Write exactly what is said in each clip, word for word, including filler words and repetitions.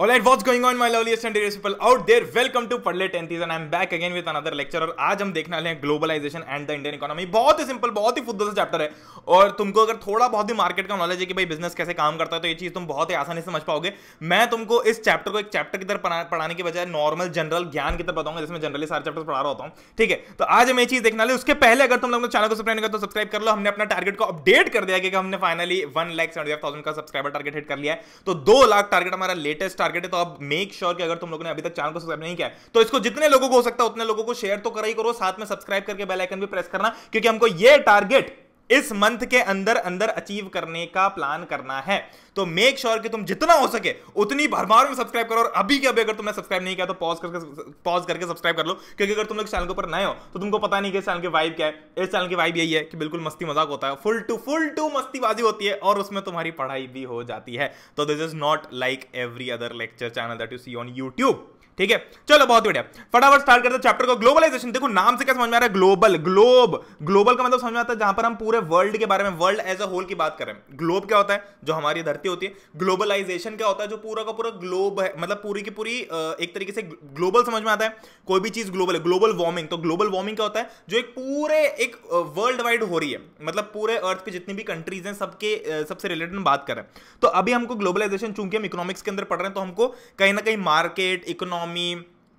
Alright, what's going on my loveliest and dearest people out there? Welcome to Padhle Tenthies and I'm back again with another lecture। और आज हम देखने वाले हैं globalisation and the Indian economy. बहुत ही simple, बहुत ही फुद्दू सा चैप्टर है और तुमको अगर थोड़ा बहुत ही मार्केट का नॉलेज है कि भाई बिजनेस कैसे काम करता है तो ये चीज़ तुम बहुत ही आसानी से समझ पाओगे। मैं तुमको इस चैप्टर को एक चैप्टर की तरह पढ़ाने के बजाय नॉर्मल जनरल ज्ञान की तरफ बताऊंगा, जिसमें जनरली सारे चैप्टर पढ़ा रहा होता हूँ। ठीक है, तो आज हम ये चीज़ देखने वाले। उसके पहले अगर तुम लोग चैनल को सब्सक्राइब नहीं कर तो सब्सक्राइब कर लो। हमने अपना टारगेट को अपडेट कर दिया कि हमने finally one lakh seventy five thousand का सब्सक्राइबर टारगेट हिट कर लिया है। तो दो लाख टारगेट हमारा लेटेस्ट टारगेट है। तो अब मेक श्योर कि अगर तुम लोगों ने अभी तक चैनल को सब्सक्राइब नहीं किया तो इसको जितने लोगों को हो सकता है उतने लोगों को शेयर तो करा ही करो, साथ में सब्सक्राइब करके बेल आइकन भी प्रेस करना, क्योंकि हमको ये टारगेट इस मंथ के अंदर अंदर अचीव करने का प्लान करना है। तो मेक श्योर कि तुम जितना हो सके उतनी भरमार में सब्सक्राइब करो। और अभी के अभी अगर तुमने सब्सक्राइब नहीं किया तो पॉज करके पॉज करके सब्सक्राइब कर लो, क्योंकि अगर तुम लोग चैनल के ऊपर नए हो तो तुमको पता नहीं कि इस चैनल की वाइब क्या है। इस चैनल की वाइब यही है कि बिल्कुल मस्ती मजाक होता है, फुल टू फुल टू मस्तीबाजी होती है और उसमें तुम्हारी पढ़ाई भी हो जाती है। तो this is not like every other lecture channel that you see on YouTube. ठीक है, चलो बहुत बढ़िया, फटाफट स्टार्ट करते हैं चैप्टर को। ग्लोबलाइजेशन, देखो नाम से क्या समझ में आ रहा है, ग्लोबल। ग्लोब ग्लोबल का मतलब समझ में आता है जहां पर हम पूरे वर्ल्ड के बारे में, वर्ल्ड एज अ होल की बात कर रहे हैं। ग्लोब क्या होता है, जो हमारी धरती होती है। ग्लोबलाइजेशन क्या होता है, जो पूरा का पूरा ग्लोब है, मतलब पूरी की पूरी एक तरीके से ग्लोबल समझ में आता है। कोई भी चीज ग्लोबल है। ग्लोबल वार्मिंग, तो ग्लोबल वार्मिंग क्या होता है, जो एक पूरे एक वर्ल्ड वाइड हो रही है, मतलब पूरे अर्थ की जितनी भी कंट्रीज हैं सबके सबसे रिलेटेड बात कर रहे हैं। तो अभी हमको ग्लोबलाइजेशन, चूंकि हम इकोनॉमिक्स के अंदर पढ़ रहे हैं तो हमको कहीं ना कहीं मार्केट, इकोनॉमिक,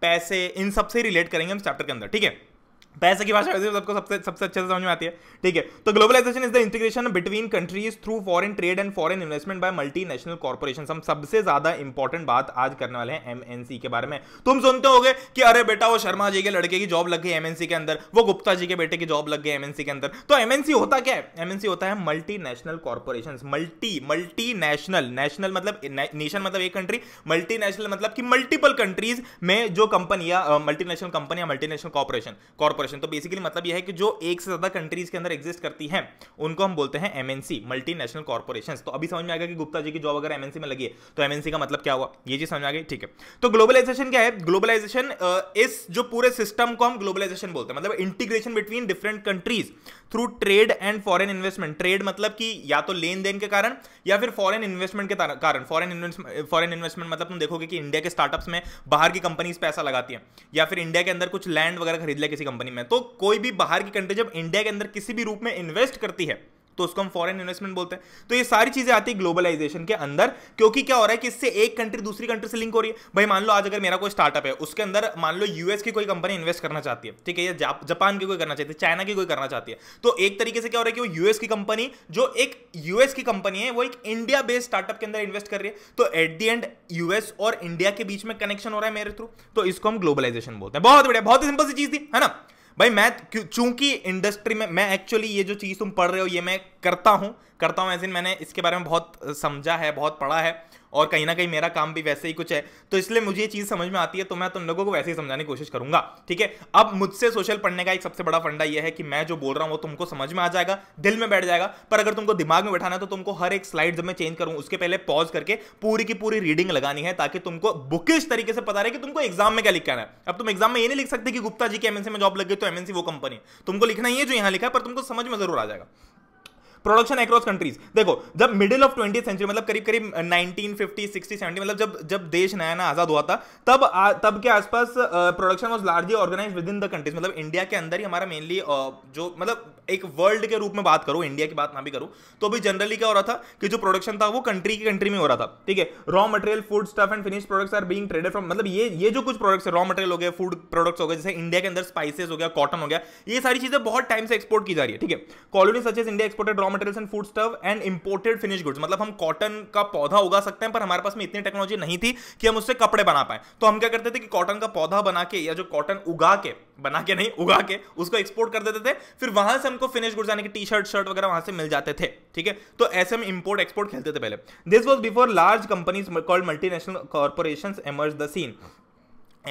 पैसे, इन सब से रिलेट करेंगे हम इस चैप्टर के अंदर। ठीक है, पैसे की भाषा सबको सबसे सबसे अच्छे से समझ में आती है। ठीक है, तो globalisation is the integration between countries through foreign trade and foreign investment by multinational corporation. हम सबसे ज्यादा इंपॉर्टेंट बात आज करने वाले हैं एमएनसी के बारे में। तुम सुनते होगे कि अरे बेटा वो शर्मा जी के लड़के की जॉब लग गई एमएनसी के अंदर, वो गुप्ता जी के बेटे की जॉब लग गई एमएनसी के अंदर। तो एमएनसी होता क्या है? एमएनसी होता है multinational corporation. Multi multinational, national मतलब नेशन मतलब एक कंट्री, मल्टीनेशनल मतलब कि मल्टीपल कंट्रीज में जो कंपनियां, मल्टीनेशनल कंपनियां, मल्टीनेशनल कॉर्पोरेशन कॉर्पोरेशन तो बेसिकली मतलब यह है कि जो एक से ज्यादा कंट्रीज के अंदर एग्जिस्ट करती हैं उनको हम बोलते हैं एमएनसी, मल्टीनेशनल कॉर्पोरेशंस। तो अभी समझ में आएगा कि गुप्ता जी की जॉब अगर एमएनसी में लगी है तो एमएनसी का मतलब क्या हुआ, ये चीज समझ में आ गई। ठीक है, तो ग्लोबलाइजेशन क्या है? ग्लोबलाइजेशन इस जो पूरे सिस्टम को हम ग्लोबलाइजेशन बोलते हैं, मतलब integration between different countries through trade and foreign investment. Trade मतलब कि या तो लेन देन के कारण या फिर फॉरेन इन्वेस्टमेंट के कारण। फॉरेन फॉरेन इन्वेस्टमेंट मतलब तुम देखोगे कि इंडिया के स्टार्टअप्स में बाहर की कंपनीज पैसा लगाती हैं या फिर इंडिया के अंदर कुछ लैंड वगैरह खरीद लिया किसी कंपनी में। तो कोई भी बाहर की कंट्री जब इंडिया के अंदर किसी भी रूप में इन्वेस्ट करती है तो उसको हम फॉरेन इन्वेस्टमेंट बोलते हैं। तो ये सारी चीजें आती है ग्लोबलाइजेशन के अंदर, क्योंकि क्या हो रहा है कि इससे एक कंट्री दूसरी कंट्री से लिंक हो रही है। भाई मान लो आज अगर मेरा कोई स्टार्टअप है, उसके अंदर मान लो यूएस की कोई कंपनी इन्वेस्ट करना चाहती है, ठीक है, या जापान की कोई करना चाहती है, चाइना की कोई करना चाहती है, तो एक तरीके से क्या हो रहा है कि वो यूएस की कंपनी, जो एक यूएस की कंपनी है, वो एक इंडिया बेस्ड स्टार्टअप के अंदर इन्वेस्ट कर रही है। तो एट दी एंड यूएस और इंडिया के बीच में कनेक्शन हो रहा है मेरे थ्रू, तो इसको हम ग्लोबलाइजेशन बोलते हैं। बहुत बढ़िया, बहुत सिंपल सी चीज थी, है ना भाई। मैं चूंकि इंडस्ट्री में मैं एक्चुअली ये जो चीज़ तुम पढ़ रहे हो ये मैं करता हूँ करता हूँ एज इन मैंने इसके बारे में बहुत समझा है, बहुत पढ़ा है और कहीं ना कहीं मेरा काम भी वैसे ही कुछ है, तो इसलिए मुझे ये चीज़ समझ में आती है। तो मैं तुम लोगों को वैसे ही समझाने की कोशिश करूंगा। ठीक है, अब मुझसे सोशल पढ़ने का एक सबसे बड़ा फंडा यह है कि मैं जो बोल रहा हूँ वो तुमको समझ में आ जाएगा, दिल में बैठ जाएगा, पर अगर तुमको दिमाग में बैठाना है तो तुमको हर एक स्लाइड जब मैं चेंज करूँ उसके पहले पॉज करके पूरी की पूरी रीडिंग लगानी है, ताकि तुमको बुकिश तरीके से पता रहे कि तुमको एग्जाम में क्या लिखना है। अब तुम एग्जाम में ये नहीं लिख सकते कि गुप्ता जी की एमएनसी में जॉब लग गई तो एमएनसी वो कंपनी, तुमको लिखना ही है जो यहाँ लिखा है, पर तुमको समझ में जरूर आ जाएगा। प्रोडक्शन अक्रॉस कंट्रीज, देखो जब मिडिल ऑफ ट्वेंटियथ सेंचुरी मतलब करीब करीब नाइनटीन फिफ्टी सिक्सटी सेवेंटी, मतलब जब जब देश नया नया आजाद हुआ था तब आ, तब के आसपास production was largely organised within the countries. मतलब इंडिया के अंदर ही हमारा मेनली जो, मतलब एक वर्ल्ड के रूप में बात करो, इंडिया की बात ना भी करो तो भी जनरली क्या हो रहा था कि जो प्रोडक्शन था वो कंट्री की कंट्री में हो रहा था। ठीक है, raw material, food stuff and finish products are being traded from, मतलब ये ये जो कुछ प्रोडक्ट्स है, रॉ मटेरियल हो गया, फूड प्रोडक्ट्स हो गए, जैसे इंडिया के अंदर स्पाइसेस हो गया, कॉटन हो गया, ये सारी चीजें बहुत टाइम से एक्सपोर्ट की जा रही है। ठीक है, colony such as India exported raw materials and food stuff and imported finish goods, मतलब हम कॉटन का पौधा उगा सकते हैं पर हमारे पास में इतनी टेक्नोलॉजी नहीं थी कि हम उससे कपड़े बना पाए, तो हम क्या करते थे कि कॉटन का पौधा बना के, या जो कॉटन उगा के, बना के नहीं उगा के, उसको एक्सपोर्ट कर देते थे, फिर वहां से हमको फिनिश गुड्स यानी कि टी शर्ट शर्ट वगैरह वहां से मिल जाते थे। ठीक है, तो ऐसे हम इंपोर्ट एक्सपोर्ट खेलते थे पहले। This was before large companies called multinational corporations emerge the scene.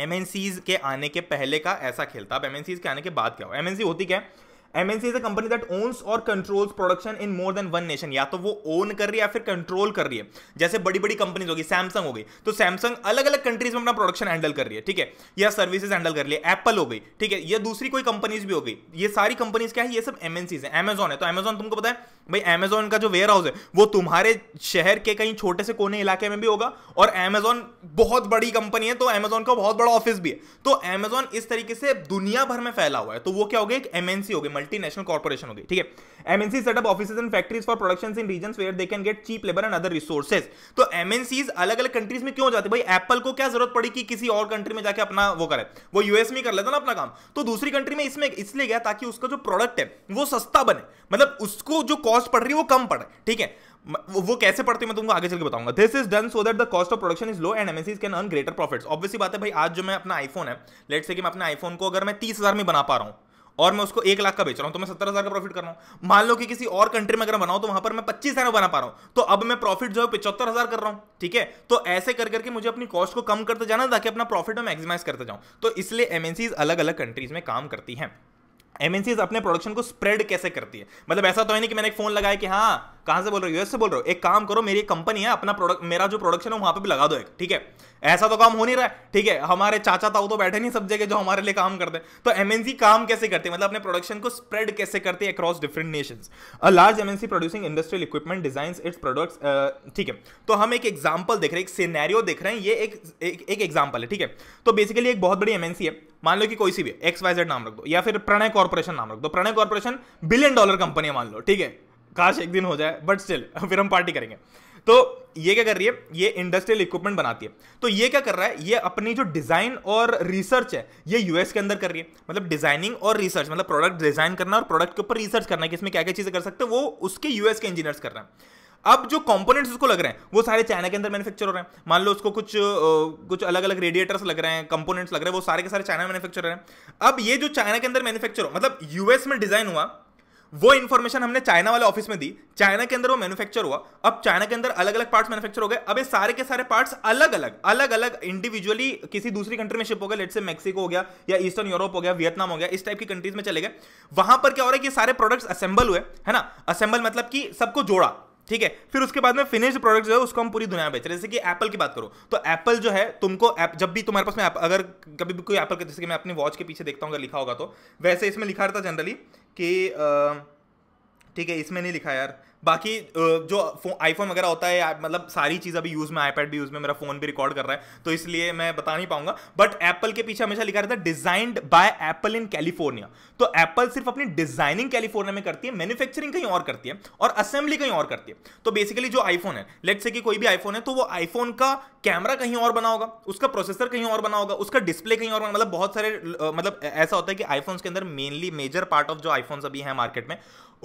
MNCs के आने के पहले का ऐसा खेलता। अब एमएनसीज के आने के बाद क्या हो, एमएनसी होती क्या है? MNC is a company that owns और controls production in more than one nation, या तो वो ओन कर रही है या फिर कंट्रोल कर रही है। जैसे बड़ी बड़ी कंपनीज होगी, सैमसंग हो गई, तो सैमसंग अलग अलग कंट्रीज में अपना प्रोडक्शन हैंडल कर रही है, ठीक है, या सर्विसेज हैंडल कर रही है। एप्पल हो गई, ठीक है, या दूसरी कोई कंपनीज भी हो गई। ये सारी कंपनीज क्या है, ये सब एमएनसीज है। एमेजॉन है, तो एमेजॉन तुमको पता है भाई, एमेजॉन का जो वेयर हाउस है वो तुम्हारे शहर के कहीं छोटे से कोने इलाके में भी होगा, और एमेजॉन बहुत बड़ी कंपनी है तो एमेजॉन का बहुत बड़ा ऑफिस भी है। तो एमेजॉन इस तरीके से दुनिया भर में फैला हुआ है, तो वो क्या हो गया, एक एमएनसी हो गई, मल्टीनेशनल कॉर्पोरेशन हो गई, ठीक है। MNC set up offices and factories for productions in regions where they can get cheap labour and other resources. तो एमएनसीज अलग अलग कंट्रीज में क्यों जाती है भाई, एप्पल को क्या जरूरत पड़ी कि किसी और कंट्री में जाके अपना वो करे, वो यूएस में कर लेता ना अपना काम, तो दूसरी कंट्री में इसमें इसलिए गया ताकि उसका जो प्रोडक्ट है वो सस्ता बने, मतलब उसको जो कॉस्ट पड़ रही है वो कम पड़े, ठीक है। वो कैसे पढ़ती है मैं तुमको आगे चल के बताऊंगा। This is done so that the cost of production is low and MNCs can earn greater profits. Obviously बात है भाई, आज जो मैं अपना आईफोन है, लेट से कि मैं अपने आईफोन को अगर मैं तीस हजार में बना पा रहा हूं और मैं उसको एक लाख का बेच रहा हूं, तो मैं सत्तर हजार का प्रॉफिट कर रहा हूं। मान लो कि किसी और कंट्री में अगर बनाऊं तो वहां पर मैं पच्चीस हजार में बना पा रहा हूं, तो अब मैं प्रॉफिट जो है पचहत्तर हजार कर रहा हूं, ठीक है। तो ऐसे कर करके मुझे अपनी कॉस्ट को कम करते जाना ताकि अपना प्रॉफिट में मैक्सिमाइज करते जाऊं, तो इसलिए एमएनसीज अलग अलग कंट्रीज में काम करती है। एमएनसीज अपने प्रोडक्शन को स्प्रेड कैसे करती है, मतलब ऐसा तो है नहीं कि मैंने एक फोन लगाया कि हाँ कहाँ से बोल रहे हो, यूएस से बोल रहे हो, एक काम करो मेरी एक कंपनी है, अपना प्रोडक्ट मेरा जो प्रोडक्शन है वहां पे भी लगा दो एक, ठीक है, ऐसा तो काम हो नहीं रहा है, ठीक है। हमारे चाचा ताऊ तो बैठे नहीं सब जगह जो हमारे लिए काम करते, तो एमएनसी काम कैसे करती है, मतलब अपने प्रोडक्शन को स्प्रेड कैसे करती है across different nations. A large MNC producing industrial equipment designs its products, ठीक है। तो हम एक एग्जाम्पल देख रहे हैं, एक सिनेरियो देख रहे हैं, ये एक एग्जाम्पल है, ठीक है। तो बेसिकली एक बहुत बड़ी एमएनसी है, मान लो कि कोई सी भी एक्स वाई जेड नाम रख दो, या फिर प्रणय कॉर्पोरेशन नाम रख दो। Pranay corporation billion dollar company है मान लो, ठीक है, काश एक दिन हो जाए बट स्टिल फिर हम पार्टी करेंगे। तो ये क्या कर रही है, ये इंडस्ट्रियल इक्विपमेंट बनाती है। तो ये क्या कर रहा है, ये अपनी जो डिजाइन और रिसर्च है ये यूएस के अंदर कर रही है, मतलब डिजाइनिंग और रिसर्च, मतलब प्रोडक्ट डिजाइन करना और प्रोडक्ट के ऊपर रिसर्च करना कि इसमें क्या क्या चीजें कर सकते हैं, वो उसके यूएस के इंजीनियर्स कर रहे हैं। अब जो कंपोनेंट्स उसको लग रहे हैं वो सारे चाइना के अंदर मैन्युफैक्चर हो रहे हैं, मान लो उसको कुछ कुछ अलग अलग रेडिएटर्स लग रहे हैं, कंपोनेंट्स लग रहे हैं, वो सारे के सारे चाइना में मैन्युफैक्चर हो रहे हैं। अब ये जो चाइना के अंदर मैन्युफैक्चर हो, मतलब यूएस में डिजाइन हुआ, वो इन्फॉर्मेशन हमने चाइना वाले ऑफिस में दी, चाइना के अंदर वो मैन्युफैक्चर हुआ, अब चाइना के अंदर अलग अलग पार्ट्स मैन्युफैक्चर हो गए। अब ये सारे के सारे पार्ट्स अलग अलग अलग अलग इंडिविजुअली किसी दूसरी कंट्री में शिप हो गए, लेट्स से मेक्सिको हो गया या ईस्टर्न यूरोप हो गया, वियतनाम हो गया, इस टाइप की कंट्रीज में चले गए। वहां पर क्या हो रहा है कि सारे प्रोडक्ट्स असेंबल हुए, है ना, असेंबल मतलब कि सबको जोड़ा, ठीक है। फिर उसके बाद में फिनिश्ड प्रोडक्ट जो है उसको हम पूरी दुनिया में बेच रहे हैं। जैसे कि एप्पल की बात करो, तो एप्पल जो है तुमको एप, जब भी तुम्हारे पास में अगर कभी भी कोई एप्पल का, जैसे कि मैं अपनी वॉच के पीछे देखता हूँ अगर लिखा होगा तो, वैसे इसमें लिखा रहता जनरली कि आ, ठीक है, इसमें नहीं लिखा यार। बाकी जो आईफोन वगैरह होता है, मतलब सारी चीज़ अभी यूज़ में, आईपैड भी यूज़ में, मेरा फोन भी रिकॉर्ड कर रहा है तो इसलिए मैं बता नहीं पाऊंगा, बट एप्पल के पीछे हमेशा लिखा रहता है designed by Apple in California. तो एप्पल सिर्फ अपनी डिजाइनिंग कैलिफोर्निया में करती है, मैन्युफैक्चरिंग कहीं और करती है और असेंबली कहीं और करती है। तो बेसिकली जो आईफोन है, लेट्स से कि कोई भी आईफोन है, तो वो आईफोन का कैमरा कहीं और बना होगा, उसका प्रोसेसर कहीं और बना होगा, उसका डिस्प्ले कहीं और बना, मतलब बहुत सारे, मतलब ऐसा होता है कि आईफोन्स के अंदर मेनली मेजर पार्ट ऑफ जो आईफोन्स अभी हैं मार्केट में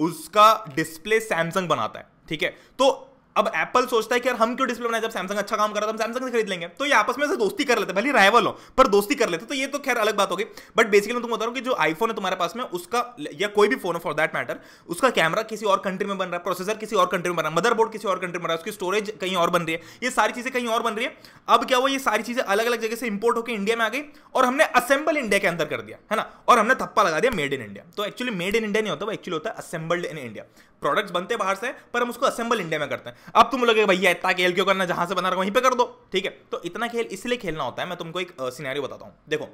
उसका डिस्प्ले सैमसंग बनाता है, ठीक है। तो अब एप्पल सोचता है कि यार हम क्यों डिस्प्ले बनाए, जब सैमसंग अच्छा काम कर रहा था हम सैमसंग से खरीद लेंगे, तो ये आपस में से दोस्ती कर लेते, भले राइवल हो पर दोस्ती कर लेते। तो ये तो खैर अलग बात होगी, बट बेसिकली मैं तुम बता रहा हूँ कि जो आईफोन है तुम्हारे पास में, उसका या कोई भी फोन फॉर दैट मैटर, उसका कैमरा किसी और कंट्री में बन रहा है, प्रोसेसर किसी और कंट्री में बन रहा है, मदरबोर्ड किसी और कंट्री में बन रहा है, उसकी स्टोरेज कहीं और बन रही है, ये सारी चीजें कहीं और बन रही है। अब क्या हुआ, ये सारी चीजें अलग अलग जगह से इंपोर्ट होकर इंडिया में आ गई और हमने असेंबल इंडिया के अंदर कर दिया, है ना, और हमने थप्पा लगा दिया मेड इन इंडिया। तो एक्चुअली मेड इन इंडिया नहीं होता, एक्चुअली होता है असेंबल्ड इन इंडिया। प्रोडक्ट्स बनते बाहर से पर हम उसको असेंबल इंडिया में करते हैं। अब तुम लोगे भैया इतना खेल क्यों करना, जहां से बना रहा वहीं पे कर दो, ठीक है। तो इतना खेल इसलिए खेलना होता है, मैं तुमको एक सिनेरियो बताता हूं। देखो,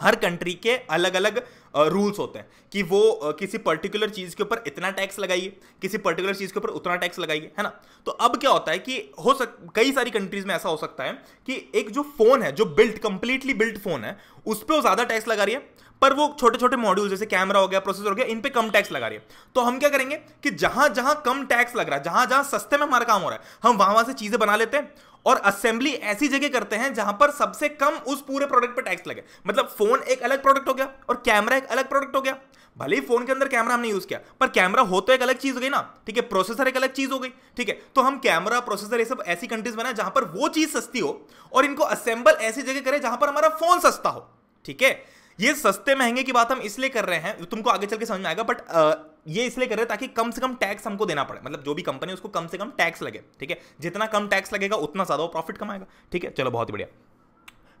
हर कंट्री के अलग अलग रूल्स होते हैं कि वो किसी पर्टिकुलर चीज़ के ऊपर इतना टैक्स लगाइए, किसी पर्टिकुलर चीज़ के ऊपर उतना टैक्स लगाइए, है ना। तो अब क्या होता है कि हो सक कई सारी कंट्रीज़ में ऐसा हो सकता है कि एक जो फ़ोन है, जो बिल्ट कंप्लीटली बिल्ट फ़ोन है, उस पर वो ज़्यादा टैक्स लगा रही है, पर वो छोटे छोटे मॉड्यूल जैसे कैमरा हो गया, प्रोसेसर हो गया, इन पे कम टैक्स लगा रही है। तो हम क्या करेंगे कि जहाँ जहाँ कम टैक्स लग रहा है, जहाँ जहाँ सस्ते में हमारा काम हो रहा है, हम वहाँ वहाँ से चीज़ें बना लेते हैं और असेंबली ऐसी जगह करते हैं जहां पर सबसे कम उस पूरे प्रोडक्ट पर टैक्स लगे। मतलब फोन एक अलग प्रोडक्ट हो गया और कैमरा एक अलग प्रोडक्ट हो गया। भले ही फोन के अंदर कैमरा हमने यूज किया पर कैमरा हो तो एक अलग चीज हो गई ना, ठीक है, प्रोसेसर एक अलग चीज हो गई, ठीक है। तो हम कैमरा, प्रोसेसर, ये सब ऐसी कंट्रीज बनाए जहां पर वो चीज सस्ती हो और इनको असेंबल ऐसी जगह करें जहां पर हमारा फोन सस्ता हो, ठीक है। ये सस्ते महंगे की बात हम इसलिए कर रहे हैं, तुमको आगे चल के समझ में आएगा, बट ये इसलिए कर रहे हैं ताकि कम से कम टैक्स हमको देना पड़े, मतलब जो भी कंपनी उसको कम से कम टैक्स लगे, ठीक है। जितना कम टैक्स लगेगा उतना ज्यादा वो प्रॉफिट कमाएगा, ठीक है। चलो बहुत ही बढ़िया।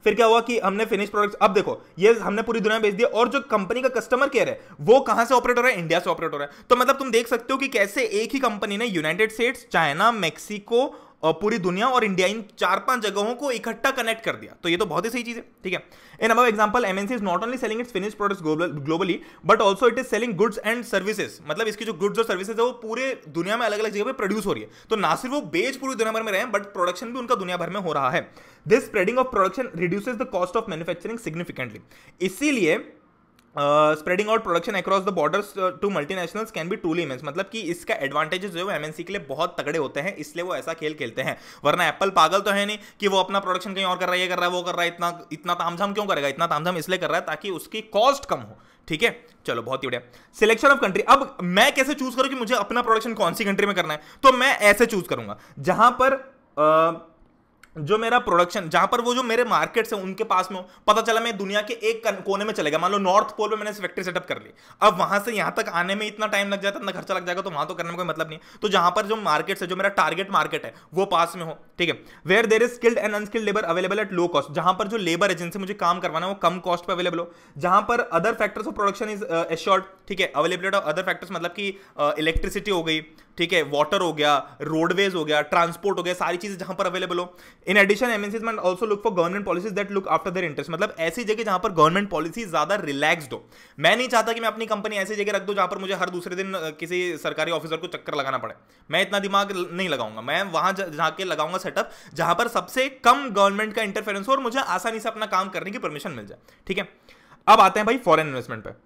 फिर क्या हुआ कि हमने फिनिश प्रोडक्ट्स, अब देखो ये हमने पूरी दुनिया में बेच दिया और जो कंपनी का कस्टमर केयर है वो कहां से ऑपरेट हो रहा है, इंडिया से ऑपरेट हो रहा है। तो मतलब तुम देख सकते हो कि कैसे एक ही कंपनी ने यूनाइटेड स्टेट्स, चाइना, मैक्सिको और पूरी दुनिया और इंडिया इन चार पांच जगहों को इकट्ठा कनेक्ट कर दिया। तो ये तो बहुत ही सही चीज है, ठीक है। In about example, MNC is not only selling its finished products globally but also it is selling goods and services. मतलब इसकी जो गुड्स और सर्विसेज है वो पूरे दुनिया में अलग अलग जगह पे प्रोड्यूस हो रही है। तो ना सिर्फ वो बेच पूरी दुनिया भर में रहे हैं बट प्रोडक्शन भी उनका दुनिया भर में हो रहा है। This spreading of production reduces the cost of manufacturing significantly. इसीलिए spreading out production across the borders to multinationals can be truly immense. मतलब कि इसका एडवांटेजेस जो है वो एमएनसी के लिए बहुत तगड़े होते हैं, इसलिए वो ऐसा खेल खेलते हैं। वरना एप्पल पागल तो है नहीं कि वो अपना प्रोडक्शन कहीं और कर रहा है, ये कर रहा है, वो कर रहा है, इतना इतना तामझाम क्यों करेगा? इतना तामझाम इसलिए कर रहा है ताकि उसकी कॉस्ट कम हो, ठीक है। चलो बहुत ही बढ़िया। सिलेक्शन ऑफ कंट्री, अब मैं कैसे चूज करूँ कि मुझे अपना प्रोडक्शन कौन सी कंट्री में करना है? तो मैं ऐसे चूज करूंगा जहां पर uh, जो मेरा प्रोडक्शन, जहां पर वो जो मेरे मार्केट्स हैं उनके पास में हो। पता चला मैं दुनिया के एक कोने में चले गया, मान लो नॉर्थ पोल पे मैंने फैक्ट्री सेटअप कर ली, अब वहां से यहां तक आने में इतना टाइम लग जाता है, इतना खर्चा लग जाएगा, तो वहां तो करने में कोई मतलब नहीं। तो जहां पर जो मार्केट्स है, जो मेरा टारगेट मार्केट है वो पास में हो, ठीक है। Where there is skilled and unskilled labour available at low cost, जहां पर जो लेबर है जिनसे मुझे काम करवाना है वो कम कॉस्ट पर अवेलेबल हो। जहां पर other factors of production is assured, ठीक है। अवेलेबिलिटी ऑफ अदर फैक्टर्स मतलब कि इलेक्ट्रिसिटी हो गई, ठीक है, वाटर हो गया, रोडवेज हो गया, ट्रांसपोर्ट हो गया, सारी चीजें जहां पर अवेलेबल हो। In addition MNCs man also look for government policies that look after their interest. मतलब ऐसी जगह जहां पर गवर्नमेंट पॉलिसी ज्यादा रिलैक्स्ड हो। मैं नहीं चाहता कि मैं अपनी कंपनी ऐसी जगह रख दूं जहां पर मुझे हर दूसरे दिन किसी सरकारी ऑफिसर को चक्कर लगाना पड़े। मैं इतना दिमाग नहीं लगाऊंगा, मैं वहां जाके लगाऊंगा सेटअप जहां पर सबसे कम गवर्नमेंट का इंटरफेरेंस हो और मुझे आसानी से अपना काम करने की परमिशन मिल जाए, ठीक है। अब आते हैं भाई फॉरेन इन्वेस्टमेंट पे।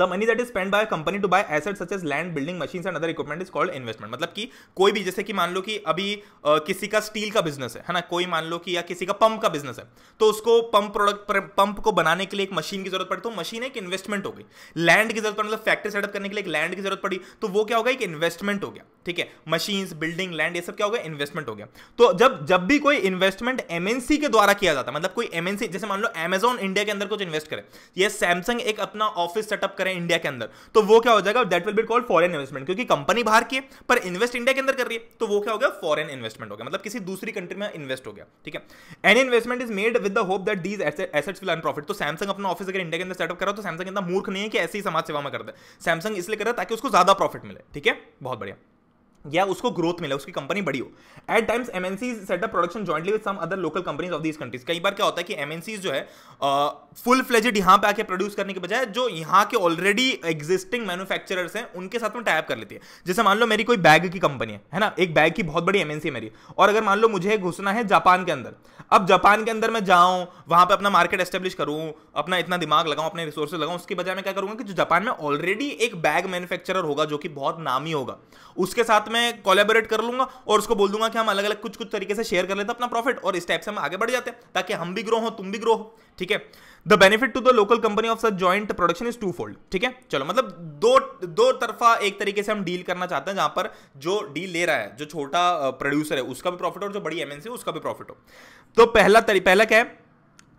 The money that is spend by company to buy assets such as land, building, machines and other equipment is called investment. मतलब कि कोई भी, जैसे कि मान लो कि अभी आ, किसी का स्टील का बिजनेस है, है ना, कोई मान लो कि या किसी का पंप का बिजनेस है, तो उसको पंप प्रोडक्ट पंप को बनाने के लिए एक मशीन की जरूरत पड़ी, तो मशीन एक इन्वेस्टमेंट हो गई। लैंड की जरूरत पड़ी, मतलब फैक्ट्री सेटअप करने के लिए एक लैंड की जरूरत पड़ी, तो वो क्या होगा, एक इन्वेस्टमेंट हो गया, ठीक है। मशीन्स, बिल्डिंग, लैंड, ये सब क्या हो गया, इन्वेस्टमेंट हो गया। तो जब जब भी कोई इन्वेस्टमेंट एमएनसी के द्वारा किया जाता है, मतलब कोई एमएनसी, जैसे मान लो अमेजॉन इंडिया के अंदर कुछ इन्वेस्ट करे, ये सैमसंग एक अपना ऑफिस सेटअप करें इंडिया के अंदर, तो वो क्या हो जाएगा, that will be called foreign investment, क्योंकि कंपनी बाहर की है पर इन्वेस्ट इंडिया के अंदर कर रही है, तो वो क्या हो गया, फॉरेन इन्वेस्टमेंट हो गया, मतलब किसी दूसरी कंट्री में इन्वेस्ट हो गया, ठीक है। Any investment is made with the hope that these assets will earn profit. तो सैमसंग अपना ऑफिस अगर इंडिया के अंदर सेटअप करा, तो सैमसंग इतना मूर्ख नहीं है कि ऐसे ही समाज सेवा में कर दे। सैमसंग इसलिए कर रहा है ताकि उसको ज्यादा प्रॉफिट मिले, ठीक है, बहुत बढ़िया, या उसको ग्रोथ मिले, उसकी कंपनी बड़ी हो। At times MNC setup production jointly with some other local companies of these countries. कई बार क्या होता है कि एमएनसी जो है फुल फ्लेजेड यहाँ पे आके प्रोड्यूस करने के बजाय जो यहाँ के ऑलरेडी एग्जिस्टिंग मैन्युफैक्चरर्स हैं उनके साथ में टाइप कर लेती है। जैसे मान लो मेरी कोई बैग की कंपनी है, है ना, एक बैग की बहुत बड़ी एमएनसी है मेरी, और अगर मान लो मुझे घुसना है जापान के अंदर, अब जापान के अंदर मैं जाऊँ, वहाँ पर अपना मार्केट एस्टेब्लिश करूँ, अपना इतना दिमाग लगाऊँ, अपने रिसोर्सेज लगाऊँ, उसके बजाय मैं क्या करूँगा कि जो जापान में ऑलरेडी एक बैग मैन्युफैक्चरर होगा जो कि बहुत नामी होगा, उसके साथ मैं कोलैबोरेट कर लूंगा और उसको बोल दूंगा कि हम अलग अलग कुछ कुछ तरीके से शेयर कर लेते हैं अपना प्रॉफिट, और इस टाइप से हम आगे बढ़ जाते हैं ताकि हम भी ग्रो हो, तुम भी ग्रो हो, ठीक है। The benefit to the local company of such joint production is to fold, ठीक है। चलो मतलब दो दो तरफा एक तरीके से हम डील करना चाहते हैं जहां पर जो डील ले रहा है, जो छोटा प्रोड्यूसर है उसका भी प्रॉफिट हो और जो बड़ी एमएनसी है उसका भी प्रॉफिट हो। तो पहला पहला क्या है,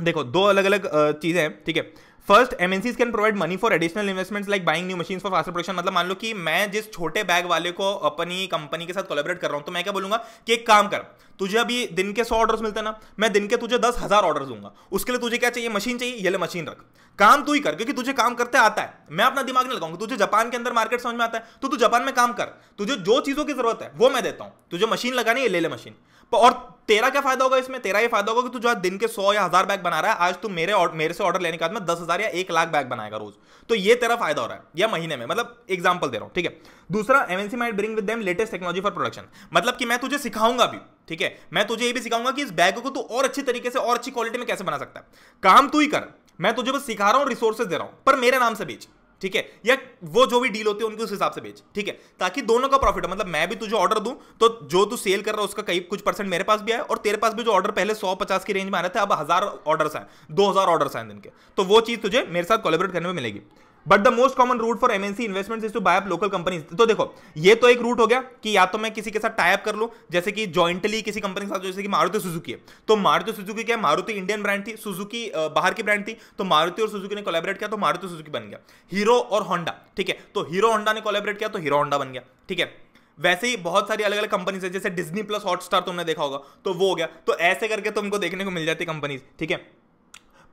देखो दो अलग अलग चीजें हैं, ठीक है। First, MNCs can provide money for additional investments like buying new machines for faster production. मतलब मान लो कि मैं जिस छोटे बैग वाले को अपनी कंपनी के साथ कोलैबोरेट कर रहा हूं, तो मैं क्या बोलूंगा कि एक काम कर, तुझे अभी दिन के सौ ऑर्डर्स मिलते हैं ना, मैं दिन के तुझे दस हजार ऑर्डर्स दूंगा, उसके लिए तुझे क्या चाहिए, मशीन चाहिए, ये ले मशीन रख, काम तू ही कर, क्योंकि तुझे काम करते आता है, मैं अपना दिमाग नहीं लगाऊंगा, तुझे जापान के अंदर मार्केट समझ में आता है तो तू जापान में काम कर, तुझे जो चीजों की जरूरत है वो मैं देता हूं, तुझे मशीन लगानी है ले ले मशीन। और तेरा क्या फायदा होगा इसमें, तेरा ये फायदा होगा कि तू जो दिन के सौ या हजार बैग बना रहा है, आज तू मेरे मेरे से ऑर्डर लेने के बाद में दस हजार या एक लाख बैग बनाएगा रोज, तो ये तेरा फायदा हो रहा है, या महीने में, मतलब एग्जांपल दे रहा हूं, ठीक है। दूसरा, MNC might bring with them latest technology for production. मतलब कि मैं तुझे सिखाऊंगा भी, ठीक है, मैं तुझे ये भी सिखाऊंगा कि इस बैग को तू और अच्छी तरीके से और अच्छी क्वालिटी में कैसे बना सकता है, काम तू ही कर, मैं तुझे बस सिखा रहा हूं, रिसोर्सेज दे रहा हूं, पर मेरे नाम से बेच, ठीक है, या वो जो भी डील होती है उनके उस हिसाब से बेच, ठीक है, ताकि दोनों का प्रॉफिट हो। मतलब मैं भी तुझे ऑर्डर दूं तो जो तू सेल कर रहा है उसका कई कुछ परसेंट मेरे पास भी आए, और तेरे पास भी जो ऑर्डर पहले सौ पचास की रेंज में आ रहे थे अब हजार ऑर्डर्स आए, दो हजार ऑर्डर्स आए दिन के, तो वो चीज तुझे मेरे साथ कोलैबोरेट करने में मिलेगी। But the most common route for MNC investments is to buy up local companies. तो देखो ये तो एक रूट हो गया कि या तो मैं किसी के साथ टाई अप कर लूं, जैसे कि जॉइंटली किसी कंपनी के साथ, जैसे कि मारुति सुजुकी है, तो मारुति सुजुकी क्या, मारुति इंडियन ब्रांड थी, सुजुकी बाहर की ब्रांड थी, तो मारुति और सुजुकी ने कोलैबोरेट किया तो मारुति सुजुकी बन गया। हीरो और होंडा, ठीक है, तो हीरो होंडा ने कोलैबोरेट किया तो हीरो होंडा बन गया, ठीक है। वैसे ही बहुत सारी अलग अलग कंपनीज है, जैसे डिज्नी प्लस हॉटस्टार तुमने देखा होगा तो वो हो गया, तो ऐसे करके तुमको देखने को मिल जाती कंपनीज, ठीक है।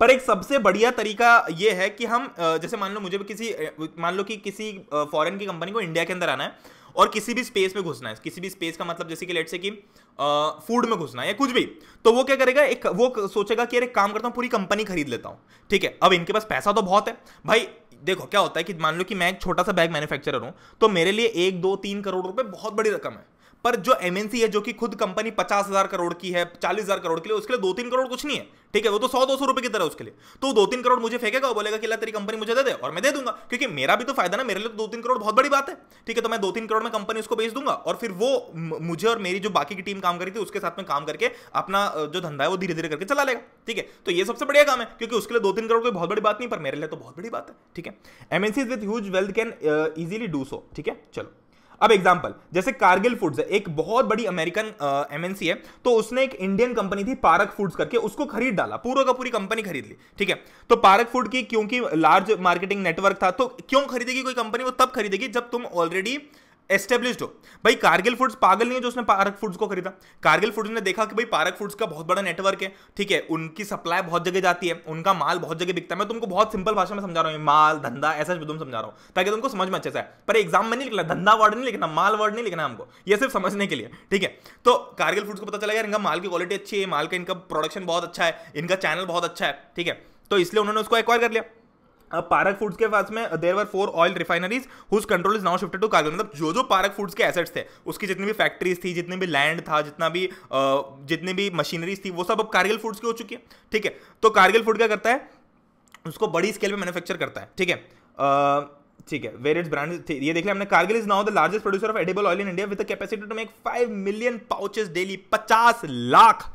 पर एक सबसे बढ़िया तरीका ये है कि हम जैसे मान लो मुझे भी किसी मान लो कि किसी फॉरेन की कंपनी को इंडिया के अंदर आना है और किसी भी स्पेस में घुसना है, किसी भी स्पेस का मतलब जैसे कि लेट से कि फूड में घुसना है या कुछ भी, तो वो क्या करेगा, एक वो सोचेगा कि अरे काम करता हूँ पूरी कंपनी खरीद लेता हूँ। ठीक है, अब इनके पास पैसा तो बहुत है भाई। देखो क्या होता है कि मान लो कि मैं एक छोटा सा बैग मैन्युफैक्चरर हूँ तो मेरे लिए एक दो तीन करोड़ रुपए बहुत बड़ी रकम है, पर जो एमएनसी है जो कि खुद कंपनी पचास हजार करोड़ की है, चालीस हजार करोड़ के लिए, उसके लिए दो तीन करोड़ कुछ नहीं है। ठीक है, वो तो सौ दो सौ रुपए की तरह उसके लिए, तो दो तीन करोड़ मुझे फेंकेगा और बोलेगा कि ला तेरी कंपनी मुझे दे दे और मैं दे दूंगा, क्योंकि मेरा भी तो फायदा ना, मेरे लिए तो दो तीन करोड़ बहुत बड़ी बात है। ठीक है, तो मैं दो तीन करोड़ में कंपनी उसको बेच दूंगा और फिर वो मुझे और मेरी जो बाकी की टीम काम करी थी उसके साथ में काम करके अपना जो धंधा है वो धीरे धीरे करके चला लेगा। ठीक है, तो ये सबसे बढ़िया काम है, क्योंकि उसके लिए दो तीन करोड़ कोई बहुत बड़ी बात नहीं, पर मेरे लिए तो बहुत बड़ी बात है। ठीक है, MNCs with huge wealth can easily do so. ठीक है, चलो अब एग्जांपल, जैसे कारगिल फूड्स है, एक बहुत बड़ी अमेरिकन एमएनसी है, तो उसने एक इंडियन कंपनी थी पारख फूड्स करके, उसको खरीद डाला, पूरा का पूरी कंपनी खरीद ली। ठीक है, तो पारख फूड की क्योंकि लार्ज मार्केटिंग नेटवर्क था, तो क्यों खरीदेगी कोई कंपनी, वो तब खरीदेगी जब तुम ऑलरेडी एस्टेब्लिश्ड हो। भाई कारगिल फूड्स पागल नहीं है जो उसने पारख फूड्स को खरीदा। कारगिल फूड्स ने देखा कि भाई पारख फूड्स का बहुत बड़ा नेटवर्क है। ठीक है, उनकी सप्लाई बहुत जगह जाती है, उनका माल बहुत जगह बिकता है। मैं तुमको बहुत सिंपल भाषा में समझा रहा हूँ, माल धंधा ऐसा तुम समझा रहा हूँ ताकि तुमको समझ में अच्छे से आए, पर एग्जाम में नहीं लिखना, धंधा वर्ड नहीं लिखना, माल वर्ड नहीं लिखना हमको, ये सिर्फ समझने के लिए। ठीक है, तो कारगिल फूड्स को पता चला यार इनका माल की क्वालिटी अच्छी है, माल का इनका प्रोडक्शन बहुत अच्छा है, इनका चैनल बहुत अच्छा है। ठीक है, तो इसलिए उन्होंने उसको एक्वायर कर लिया। अब पारख फूड्स के पास में there were four oil refineries whose control is now shifted to Cargill, मतलब जो जो पारख फूड्स के एसेट्स थे, उसकी जितनी भी फैक्ट्रीज थी, जितने भी लैंड था, जितना भी जितनी भी मशीनरीज थी, वो सब अब कारगिल फूड्स की हो चुकी है। ठीक है, तो कारगिल फूड क्या करता है, उसको बड़ी स्केल में मैन्युफैक्चर करता है। ठीक है, ठीक है, वेरियस ब्रांड ये देख लिया हमने। Cargill is now the largest producer of edible oil in India with the capacity to make five million pouches daily, पचास लाख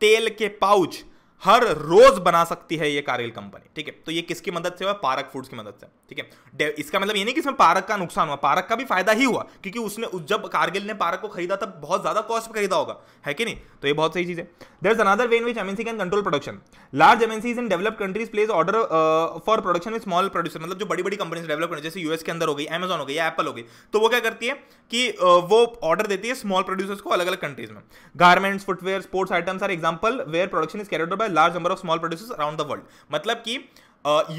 तेल के पाउच हर रोज बना सकती है ये कारगिल कंपनी। ठीक है, तो ये किसकी मदद से हुआ, पारख फूड्स की मदद से। ठीक है, इसका मतलब ये नहीं कि इसमें पारख का नुकसान हुआ, पारख का भी फायदा ही हुआ, क्योंकि उसने जब कारगिल ने पारख को खरीदा तब बहुत ज्यादा कॉस्ट पर खरीदा होगा, है कि नहीं। तो ये बहुत सही चीज है। There is another way in which MNC can control production. Large MNCs in developed countries place order for production with small producer, मतलब जो बड़ी बड़ी कंपनीज डेवलप करने, जैसे यूएस के अंदर हो गई, एमेजॉन हो गई, एप्पल हो गई, तो वो क्या करती है कि वो ऑर्डर देती है स्मॉल प्रोड्यूसर्स को अलग अलग कंट्रीज में। Garments, footwear, sports items are example where production is carried by large number of small producers around the world. मतलब कि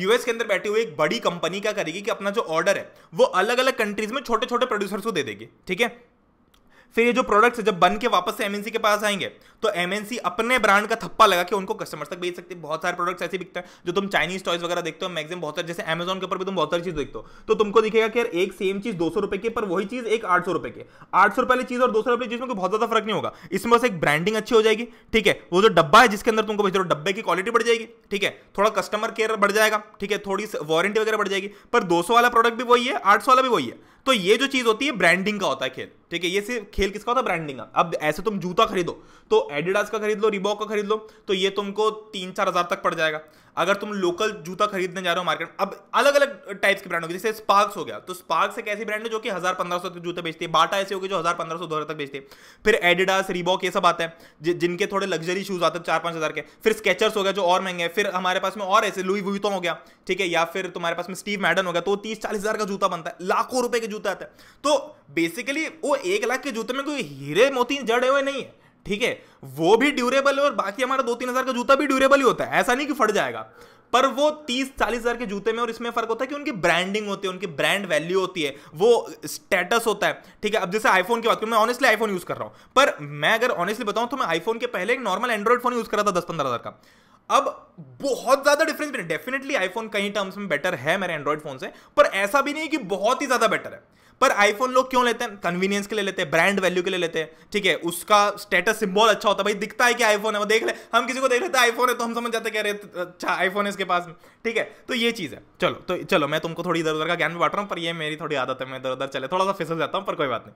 यूएस के अंदर बैठी हुई एक बड़ी कंपनी क्या करेगी कि अपना जो ऑर्डर है वो अलग अलग कंट्रीज में छोटे छोटे प्रोड्यूसर्स को दे देगी। ठीक है, फिर ये जो प्रोडक्ट्स जब बन के वापस से एमएनसी के पास आएंगे तो एमएनसी अपने ब्रांड का थप्पा लगा के उनको कस्टमर्स तक बेच सकती है। बहुत सारे प्रोडक्ट्स ऐसे बिकते हैं जो तुम चाइनीज टॉयज वगैरह देखते हो मैक्सिमम, बहुत सारे जैसे अमेजॉन के ऊपर भी तुम बहुत सारी चीज देखते हो, तो तुमको दिखेगा कि यार एक सेम चीज दो सौ रुपए की, पर वही चीज एक आठ सौ रुपए की, आठ सौ रुपए वाली चीज और दो सौ रुपए जिसमें बहुत ज्यादा फर्क नहीं होगा, इसमें बस एक ब्रांडिंग अच्छी हो जाएगी। ठीक है, वो जो डब्बा है जिसके अंदर तुमको भेज रहे हो, डब्बे की क्वालिटी बढ़ जाएगी। ठीक है, थोड़ा कस्टमर केयर बढ़ जाएगा। ठीक है, थोड़ी वारंटी वगैरह बढ़ जाएगी, पर दो सौ वाला प्रोडक्ट भी वही है, आठ सौ वाला भी वही है। तो ये जो चीज होती है ब्रांडिंग का होता है खेल। ठीक है, ये सिर्फ खेल किसका होता है, ब्रांडिंग का। अब ऐसे तुम जूता खरीदो तो एडिडास का खरीद लो, रिबॉक का खरीद लो, तो ये तुमको तीन चार हजार तक पड़ जाएगा। अगर तुम लोकल जूता खरीदने जा रहे हो मार्केट, अब अलग अलग टाइप्स के ब्रांड होगी, जैसे स्पार्क्स हो गया, तो स्पार्क्स एक ऐसी ब्रांड है जो कि हजार पंद्रह सौ तक जूते बेचती है, बाटा ऐसे होगी जो हजार पंद्रह सौ दो हजार तक बेचती है, फिर एडिडास, रिबॉक ये सब आता है जि जिनके थोड़े लग्जरी शूज आते हैं चार पाँच हजार के, फिर स्केचर्स हो गया जो और महंगे, फिर हमारे पास में और ऐसे लुई वुइटन हो गया। ठीक है, या फिर तुम्हारे पास में स्टीव मैडन हो गया, तो तीस चालीस हजार का जूता बनता है, लाखों रुपए के जूता आता है। तो बेसिकली वो एक लाख के जूते में कोई हीरे मोती जड़े हुए नहीं है। ठीक है, वो भी ड्यूरेबल है और बाकी हमारा दो तीन हजार का जूता भी ड्यूरेबल ही होता है, ऐसा नहीं कि फट जाएगा, पर वो तीस चालीस हजार के जूते में और इसमें फर्क होता है कि उनकी ब्रांडिंग होती है, उनकी ब्रांड वैल्यू होती है, वो स्टेटस होता है। ठीक है, अब जैसे आईफोन की बात करूं, मैं ऑनेस्टली आईफोन यूज कर रहा हूं, पर मैं अगर ऑनेस्टली बताऊं तो मैं आईफोन के पहले एक नॉर्मल एंड्रॉइड फोन यूज कर रहा था दस पंद्रह हजार का, अब बहुत ज्यादा डिफरेंस भी नहीं। डेफिनेटली आईफोन कई टर्म्स में बेटर है मेरे एंड्रॉइड फोन से, पर ऐसा भी नहीं कि बहुत ही ज्यादा बेटर है। पर आईफोन लोग क्यों लेते हैं, कन्वीनियंस के लिए लेते हैं, ब्रांड वैल्यू के लिए लेते हैं। ठीक है, उसका स्टेटस सिंबल अच्छा होता है, भाई दिखता है कि आईफोन है, वो देख ले, हम किसी को देख लेते हैं आईफोन है तो हम समझ जाते हैं कि अच्छा आईफोन है इसके पास में। ठीक है, तो ये चीज है। चलो तो चलो मैं तुमको थोड़ी इधर उधर का ज्ञान भी बांट रहा हूँ, पर ये मेरी थोड़ी आदत है, मैं इधर उधर चले थोड़ा सा फिसल जाता हूँ, पर कोई बात नहीं।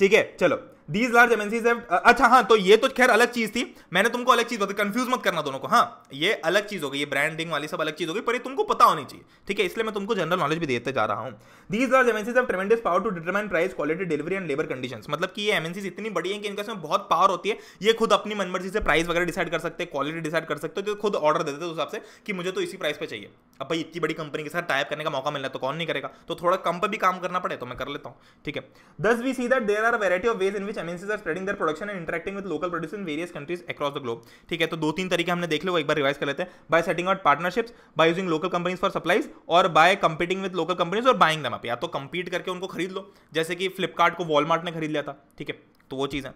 ठीक है, चलो दीज लार्ज एमएनसीज हैव, अच्छा हाँ, तो ये तो खैर अलग चीज थी, मैंने तुमको अलग चीज बताई, कंफ्यूज मत करना दोनों को। हाँ, ये अलग चीज हो गई, ये ब्रांडिंग वाली सब अलग चीज हो गई, पर ये तुमको पता होनी चाहिए। ठीक है, इसलिए मैं तुमको जनरल नॉलेज भी देते जा रहा हूँ। These large MNCs have tremendous power to determine price, quality, delivery and labour conditions. मतलब कि ये एमएनसीज इतनी बड़ी है कि इनका इसमें बहुत पावर होती है, ये खुद अपनी मनमर्जी से प्राइस वगैरह डिसाइड कर सकते हैं, क्वालिटी डिसाइड कर सकते हो, तो खुद ऑर्डर देते हैं उस हिसाब से कि मुझे तो इसी प्राइस पे चाहिए। अब भाई इतनी बड़ी कंपनी के साथ टाई अप करने का मौका मिलना तो कौन नहीं करेगा, तो थोड़ा कम पर भी काम करना पड़े तो मैं कर लेता हूँ। ठीक है, thus we see that there are variety of ways in which M N Cs are spreading their production and interacting with local producers in various countries across the globe. ठीक है, तो दो तीन तरीके हमने देख लिया, वो एक बार रिवाइज कर लेते हैं. By setting out partnerships, by using local companies for supplies, और by competing with local companies और बाइंग देम अप. या तो कंपीट करके उनको खरीद लो, जैसे कि फ्लिपकार्ट को वॉलमार्ट ने खरीद लिया था. ठीक है, तो वो चीज़ है.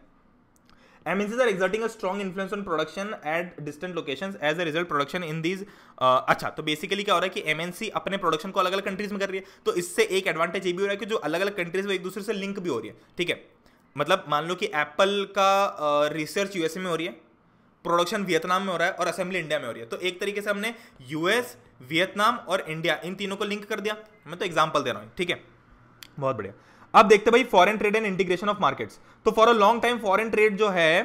M N Cs are exerting a strong influence on production at distant locations. As a result, production in these uh, अच्छा, तो बेसिकली क्या हो रहा है कि M N C अपने प्रोडक्शन को अलग अलग कंट्रीज में कर रही है, तो इससे एक एडवांटेज ये भी हो रहा है कि जो अलग अलग कंट्रीज में एक दूसरे से लिंक भी हो रही है. ठीक है, मतलब मान लो कि एप्पल का रिसर्च uh, यूएसए में हो रही है, प्रोडक्शन वियतनाम में हो रहा है और असेंबली इंडिया में हो रही है. तो एक तरीके से हमने यूएस, वियतनाम और इंडिया, इन तीनों को लिंक कर दिया. मैं तो एग्जाम्पल दे रहा हूँ. ठीक है, बहुत बढ़िया. अब देखते भाई foreign trade and integration of markets. तो for a long time foreign trade जो है,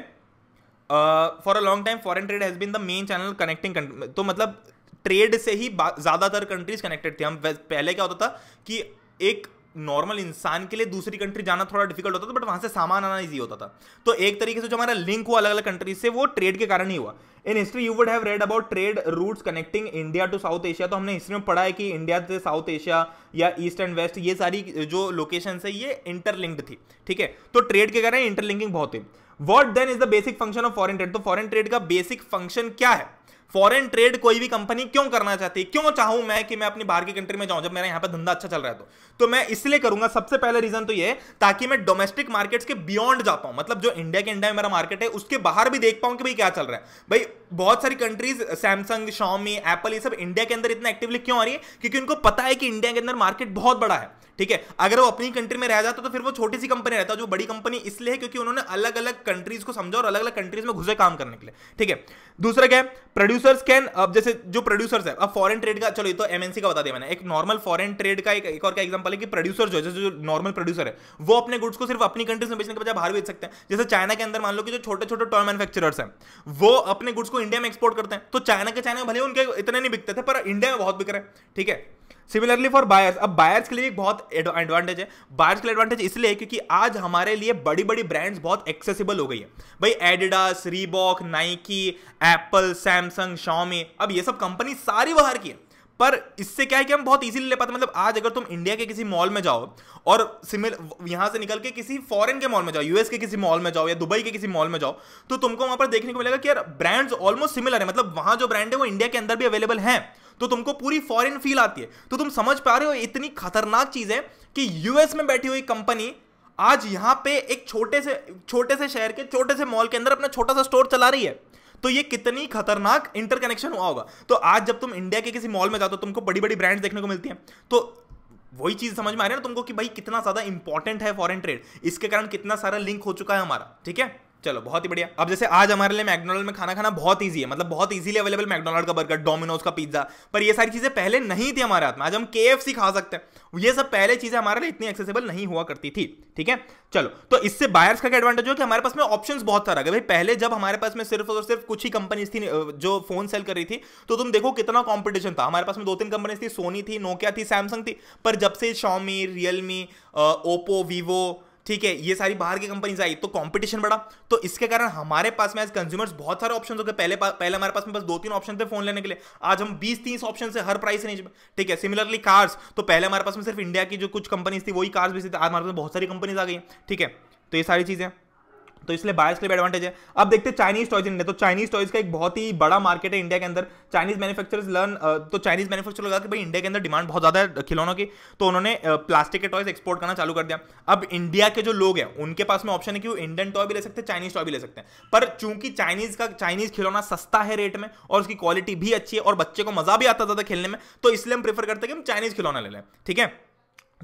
for a long time foreign trade has been the main channel connecting. तो मतलब ट्रेड से ही ज्यादातर कंट्रीज कनेक्टेड थी. हम पहले क्या होता था कि एक नॉर्मल इंसान के लिए दूसरी कंट्री जाना थोड़ा डिफिकल्ट होता था, बट वहां से सामान आना ईजी होता था. तो एक तरीके से जो हमारा लिंक हुआ अलग अलग कंट्रीज से, वो ट्रेड के कारण ही हुआ. In history you would have read about trade routes connecting India to South Asia. तो हमने हिस्ट्री में पढ़ा है कि इंडिया से साउथ एशिया या ईस्ट एंड वेस्ट, ये सारी जो लोकेशन है ये इंटरलिंक्ड थी. ठीक है, तो ट्रेड के कारण इंटरलिंकिंग बहुत है. What then is the basic function of foreign trade. तो फॉरेन ट्रेड का बेसिक फंक्शन क्या है, फॉरेन ट्रेड कोई भी कंपनी क्यों करना चाहती है, क्यों चाहूं मैं कि मैं अपनी बाहर की कंट्री में जाऊं जब मेरा यहां पर धंधा अच्छा चल रहा है. तो तो मैं इसलिए करूंगा, सबसे पहला रीजन तो ये है ताकि मैं डोमेस्टिक मार्केट्स के बियॉन्ड जा पाऊं. मतलब जो इंडिया के इंडिया में मेरा मार्केट है उसके बाहर भी देख पाऊं कि भाई क्या चल रहा है. भाई बहुत सारी कंट्रीज, सैमसंग, शॉमी, एप्पल, ये सब इंडिया के अंदर इतना एक्टिवली क्यों आ रही है, क्योंकि उनको पता है कि इंडिया के अंदर मार्केट बहुत बड़ा है. ठीक है, अगर वो अपनी कंट्री में रह जाता तो फिर वो छोटी सी कंपनी रहता. जो बड़ी कंपनी इसलिए है क्योंकि उन्होंने अलग अलग कंट्रीज को समझा और अलग अलग कंट्रीज में घुसे काम करने के लिए. ठीक है, दूसरा क्या है, प्रोड्यूसर्स कैन. अब जैसे जो प्रोड्यूसर्स है, अब फॉरेन ट्रेड का, चलो ये तो एमएनसी का बता दिया मैंने. एक नॉर्मल फॉरेन ट्रेड का एक, एक और क्या एग्जांपल है कि प्रोड्यूसर जो है, जो नॉर्मल प्रोड्यूसर है वो अपने गुड्स को सिर्फ अपनी कंट्रीज में बेचने के बजाय बाहर बेच सकते हैं. जैसे चाइना के अंदर मान लो कि जो छोटे छोटे टॉय मैन्युफैक्चरर्स हैं वो अपने गुड्स को इंडिया में एक्सपोर्ट करते हैं, तो चाइना के चाइना में भले उनके इतने नहीं बिकते थे पर इंडिया में बहुत बिक रहे हैं. ठीक है, सिमिलरली फॉर बायर्स. अब बायर्स के लिए एक बहुत एडवांटेज है. बायर्स के लिए एडवांटेज इसलिए है क्योंकि आज हमारे लिए बड़ी बड़ी ब्रांड्स बहुत एक्सेसिबल हो गई है. भाई Adidas, Reebok, Nike, Apple, Samsung, Xiaomi, अब ये सब कंपनी सारी बाहर की है. पर इससे क्या है कि हम बहुत इजीली ले पाते. मतलब आज अगर तुम इंडिया के किसी मॉल में जाओ और सिमिल यहाँ से निकल के किसी फॉरेन के मॉल में जाओ, यूएस के किसी मॉल में जाओ या दुबई के किसी मॉल में जाओ, तो तुमको वहाँ पर देखने को मिलेगा कि यार ब्रांड्स ऑलमोस्ट सिमिलर है. मतलब वहाँ जो ब्रांड है वो इंडिया के अंदर भी अवेलेबल हैं, तो तुमको पूरी फॉरेन फील आती है. तो तुम समझ पा रहे हो इतनी खतरनाक चीज़ है कि यूएस में बैठी हुई कंपनी आज यहाँ पे एक छोटे से छोटे से शहर के छोटे से मॉल के अंदर अपना छोटा सा स्टोर चला रही है. तो ये कितनी खतरनाक इंटरकनेक्शन हुआ होगा. तो आज जब तुम इंडिया के किसी मॉल में जाते हो तुमको बड़ी बड़ी ब्रांड्स देखने को मिलती हैं. तो वही चीज़ समझ में आ रही है ना तुमको कि भाई कितना ज़्यादा इंपॉर्टेंट है फॉरेन ट्रेड, इसके कारण कितना सारा लिंक हो चुका है हमारा. ठीक है, चलो बहुत ही बढ़िया. अब जैसे आज हमारे लिए मैकडोनल्ड में खाना खाना बहुत इजी है, मतलब बहुत इजीली अवेलेबल, मैकडोनल्ड का बर्गर, डोमिनोज का पिज्जा, पर ये सारी चीजें पहले नहीं थी हमारे हाथ में. आज हम केएफसी खा सकते हैं. ये सब पहले चीजें हमारे लिए इतनी एक्सेसिबल नहीं हुआ करती थी. ठीक है, चलो तो इससे बायर्स का क्या एडवांटेज हो कि हमारे पास में ऑप्शंस बहुत सारा है. भाई पहले जब हमारे पास में सिर्फ और सिर्फ कुछ ही कंपनीज थी जो फोन सेल कर रही थी, तो तुम देखो कितना कॉम्पिटिशन था. हमारे पास में दो तीन कंपनीज थी, सोनी थी, नोकिया थी, सैमसंग थी. पर जब से शाओमी, रियलमी, ओप्पो, वीवो, ठीक है, ये सारी बाहर की कंपनीज आई तो कंपटीशन बढ़ा. तो इसके कारण हमारे पास में एज कंज्यूमर्स बहुत सारे ऑप्शंस हो गए. पहले पहले हमारे पास में बस दो तीन ऑप्शन थे फोन लेने के लिए, आज हम बीस तीस ऑप्शन से हर प्राइस रेंज में. ठीक है, सिमिलरली कार्स, तो पहले हमारे पास में सिर्फ इंडिया की जो कुछ कंपनीज थी वही कार्स भी थी, आज हमारे पास बहुत सारी कंपनीज आ गई. ठीक है, तो ये सारी चीज़ें, तो इसलिए बायर्स के लिए एडवांटेज है. अब देखते हैं चाइनीज टॉयज इंडिया. तो चाइनीज टॉयज का एक बहुत ही बड़ा मार्केट है इंडिया के अंदर. चाइनीज मैन्युफैक्चरर्स लर्न, तो चाइनीज मैन्युफैक्चरर लगा कि भाई इंडिया के अंदर डिमांड बहुत ज़्यादा है खिलौनों की, तो उन्होंने प्लास्टिक के टॉयज एक्सपोर्ट करना चालू कर दिया. अब इंडिया के जो लोग हैं उनके पास में ऑप्शन है कि वो इंडियन टॉय भी ले सकते हैं, चाइनीज टॉय भी ले सकते हैं. पर चूंकि चाइनीज का चाइनीज खिलौना सस्ता है रेट में और उसकी क्वालिटी भी अच्छी है और बच्चे को मजा भी आता था खेलने में, तो इसलिए हम प्रेफर करते हैं कि हम चाइनीज खिलौना ले लें. ठीक है,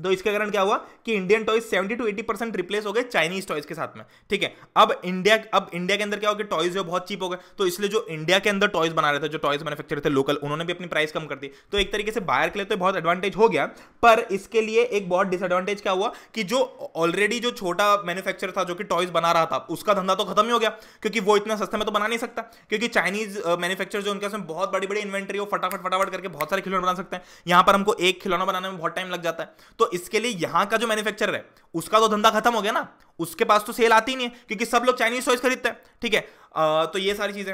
तो इसके कारण क्या हुआ कि इंडियन टॉयज सत्तर टू अस्सी परसेंट रिप्लेस हो गए चाइनीज टॉयज के साथ में. ठीक है, अब इंडिया अब इंडिया के अंदर क्या हो कि टॉयज जो बहुत चीप हो गए, तो इसलिए जो इंडिया के अंदर टॉयज बना रहे थे, जो टॉयज मैन्युफैक्चर थे लोकल, उन्होंने भी अपनी प्राइस कम कर दी. तो एक तरीके से बायर के लिए तो बहुत एडवांटेज हो गया, पर इसके लिए एक बहुत डिसएडवांटेज क्या हुआ कि जो ऑलरेडी जो छोटा मैन्युफैक्चर था जो कि टॉयज बना रहा था उसका धंधा तो खत्म ही हो गया, क्योंकि वो इतना सस्ते में तो बना नहीं सकता. क्योंकि चाइनीज मैन्युफैक्चर जो उनके उसमें बहुत बड़ी बड़ी इन्वेंट्री हो, फटाफट फटाफट करके बहुत सारे खिलौने बना सकते हैं. यहाँ पर हमको एक खिलौना बनाने में बहुत टाइम लग जाता है, तो इसके लिए यहां का जो मैन्युफैक्चरर है उसका तो धंधा खत्म हो गया ना, उसके पास तो सेल आती नहीं है क्योंकि सब लोग चाइनीज टॉयज खरीदते हैं. ठीक है, आ, तो ये सारी चीजें.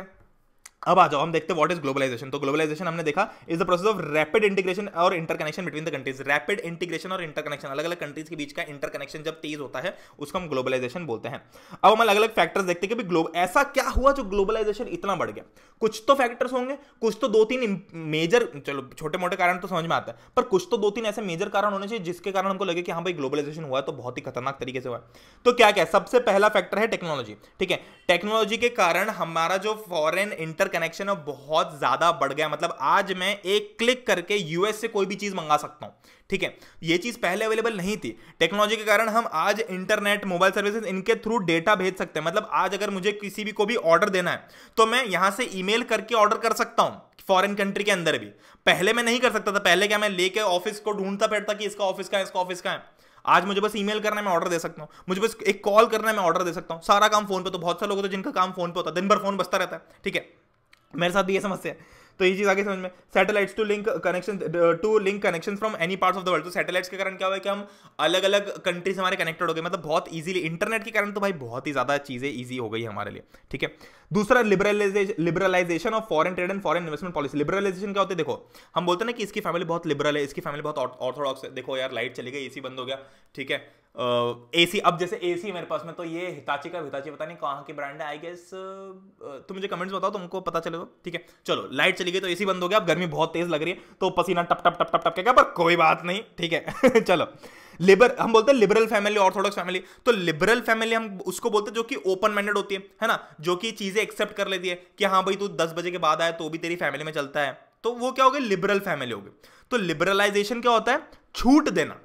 अब आ जाओ हम देखते हैं व्हाट इज ग्लोबलाइजेशन। तो ग्लोबलाइजेशन हमने देखा is the process of rapid integration और interconnection between the countries. Rapid integration और इंटरकनेक्शन, अलग अलग कंट्रीज के बीच का इंटरकनेक्शन जब तेज होता है उसको हम ग्लोबलाइजेशन बोलते हैं। अब हम अलग अलग फैक्टर्स देखते हैं कि ग्लोब ऐसा क्या हुआ जो ग्लोबलाइजेशन इतना बढ़ गया। कुछ तो फैक्टर्स होंगे, कुछ तो दो तीन मेजर, चलो छोटे मोटे कारण तो समझ में आता है, पर कुछ तो दो तीन ऐसे मेजर कारण होने चाहिए जिसके कारण हमको लगे कि हाँ भाई ग्लोबलाइजेशन हुआ तो बहुत ही खतरनाक तरीके से हुआ। तो क्या क्या, सबसे पहला फैक्टर है टेक्नोलॉजी। ठीक है, टेक्नोलॉजी के कारण हमारा जो फॉरेन इंटर कनेक्शन अब बहुत ज्यादा बढ़ गया। मतलब आज मैं एक क्लिक करके यूएस से कोई भी चीज मंगा सकता हूं। ठीक है, ये चीज पहले अवेलेबल नहीं थी। टेक्नोलॉजी के कारण हम आज इंटरनेट, मोबाइल सर्विसेज, इनके थ्रू डेटा भेज सकते हैं। मतलब आज अगर मुझे किसी भी को भी ऑर्डर देना है तो मैं यहां से ईमेल करके ऑर्डर कर सकता हूं फॉरेन कंट्री के अंदर भी। पहले मैं नहीं कर सकता था। पहले क्या, मैं लेके ऑफिस को ढूंढता फिरता कि इसका ऑफिस कहां है, इसका ऑफिस कहां है। आज मुझे बस ईमेल करना है, मैं ऑर्डर दे सकता हूँ। मुझे बस एक कॉल करना है, मैं ऑर्डर दे सकता हूँ। सारा काम फोन पे। तो बहुत सारे लोग होते हैं जिनका काम फोन पे होता है, दिन भर फोन बजता रहता है। ठीक है, मेरे साथ भी ये समस्या है। तो ये चीज आगे समझ में। Satellites to link connection to link connection from any parts of the world. तो सैटेलाइट्स के कारण क्या हुआ है कि हम अलग अलग कंट्री से हमारे कनेक्टेड हो गए। मतलब बहुत इजीली इंटरनेट के कारण तो भाई बहुत ही ज्यादा चीजें इजी हो गई हमारे लिए। ठीक है, दूसरा liberalisation liberalisation of foreign trade and foreign investment policy. Liberalisation क्या होता है, देखो हम बोलते हैं ना कि इसकी फैमिली बहुत लिबरल है, इसकी फैमिली बहुत ऑर्थोडॉक्स है। देखो यार, लाइट चली गई, एसी बंद हो गया। ठीक है, एसी, अब जैसे एसी मेरे पास में, तो ये हिताची का, हिताची पता नहीं कहाँ की ब्रांड है, आई गेस तुम मुझे कमेंट्स बताओ, तुमको पता चले तो। ठीक है, चलो लाइट चली गई तो एसी बंद हो गया, अब गर्मी बहुत तेज लग रही है तो पसीना टप टप टप टप टप क्या, पर कोई बात नहीं। ठीक है चलो, लिबर हम बोलते हैं लिबरल फैमिली, ऑर्थोडॉक्स फैमिली। तो लिबरल फैमिली हम उसको बोलते हैं जो कि ओपन माइंडेड होती है, है ना, जो कि चीजें एक्सेप्ट कर लेती है कि हाँ भाई तू दस बजे के बाद आए तो भी तेरी फैमिली में चलता है। तो वो क्या हो गया, लिबरल फैमिली हो गई। तो लिबरलाइजेशन क्या होता है, छूट देना।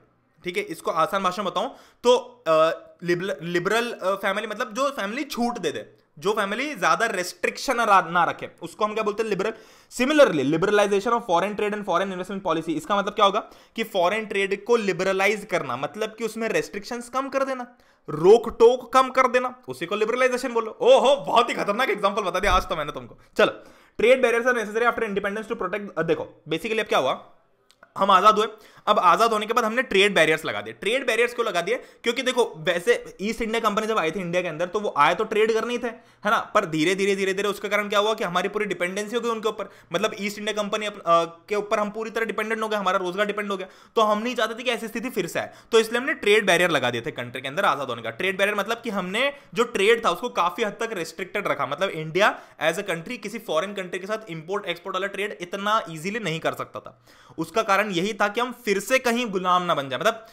ठीक है, इसको आसान भाषा में बताऊं तो लिबरल फैमिली मतलब जो फैमिली छूट दे दे, जो फैमिली ज्यादा रेस्ट्रिक्शन ना रखे, उसको हम क्या बोलते हैं, liberal. Similarly liberalisation of foreign trade and foreign investment policy, इसका मतलब क्या होगा कि फॉरेन ट्रेड को लिबरलाइज करना, मतलब कि उसमें रेस्ट्रिक्शंस कम कर देना, रोक टोक कम कर देना, उसी को लिबरलाइजेशन बोलो। ओहो, बहुत ही खतरनाक एग्जाम्पल बता दिया आज तो मैंने तुमको। चलो, trade barriers are necessary after independence to protect. देखो बेसिकली अब क्या हुआ, हम आजाद हुए। अब आजाद होने के बाद हमने ट्रेड बैरियर्स लगा दिए। ट्रेड बैरियर्स क्यों लगा दिए, क्योंकि देखो वैसे ईस्ट इंडिया कंपनी जब आई थी इंडिया के अंदर तो वो आए तो ट्रेड करने ही थे, है ना, पर धीरे धीरे धीरे धीरे उसके कारण क्या हुआ कि हमारी पूरी डिपेंडेंसी हो गई उनके ऊपर। मतलब ईस्ट इंडिया कंपनी के ऊपर हम पूरी तरह डिपेंडेंट हो गए, हमारा रोजगार डिपेंड हो गया। तो हम नहीं चाहते थे कि ऐसी स्थिति फिर से आए, तो इसलिए हमने ट्रेड बैरियर लगा दिए थे कंट्री के अंदर आजाद होने का। ट्रेड बैरियर मतलब कि हमने जो ट्रेड था उसको काफी हद तक रेस्ट्रिक्टेड रखा। मतलब इंडिया एज अ कंट्री किसी फॉरेन कंट्री के साथ इंपोर्ट एक्सपोर्ट वाला ट्रेड इतना ईजिली नहीं कर सकता था। उसका कारण यही था कि हम फिर से कहीं गुलाम ना बन जाए। मतलब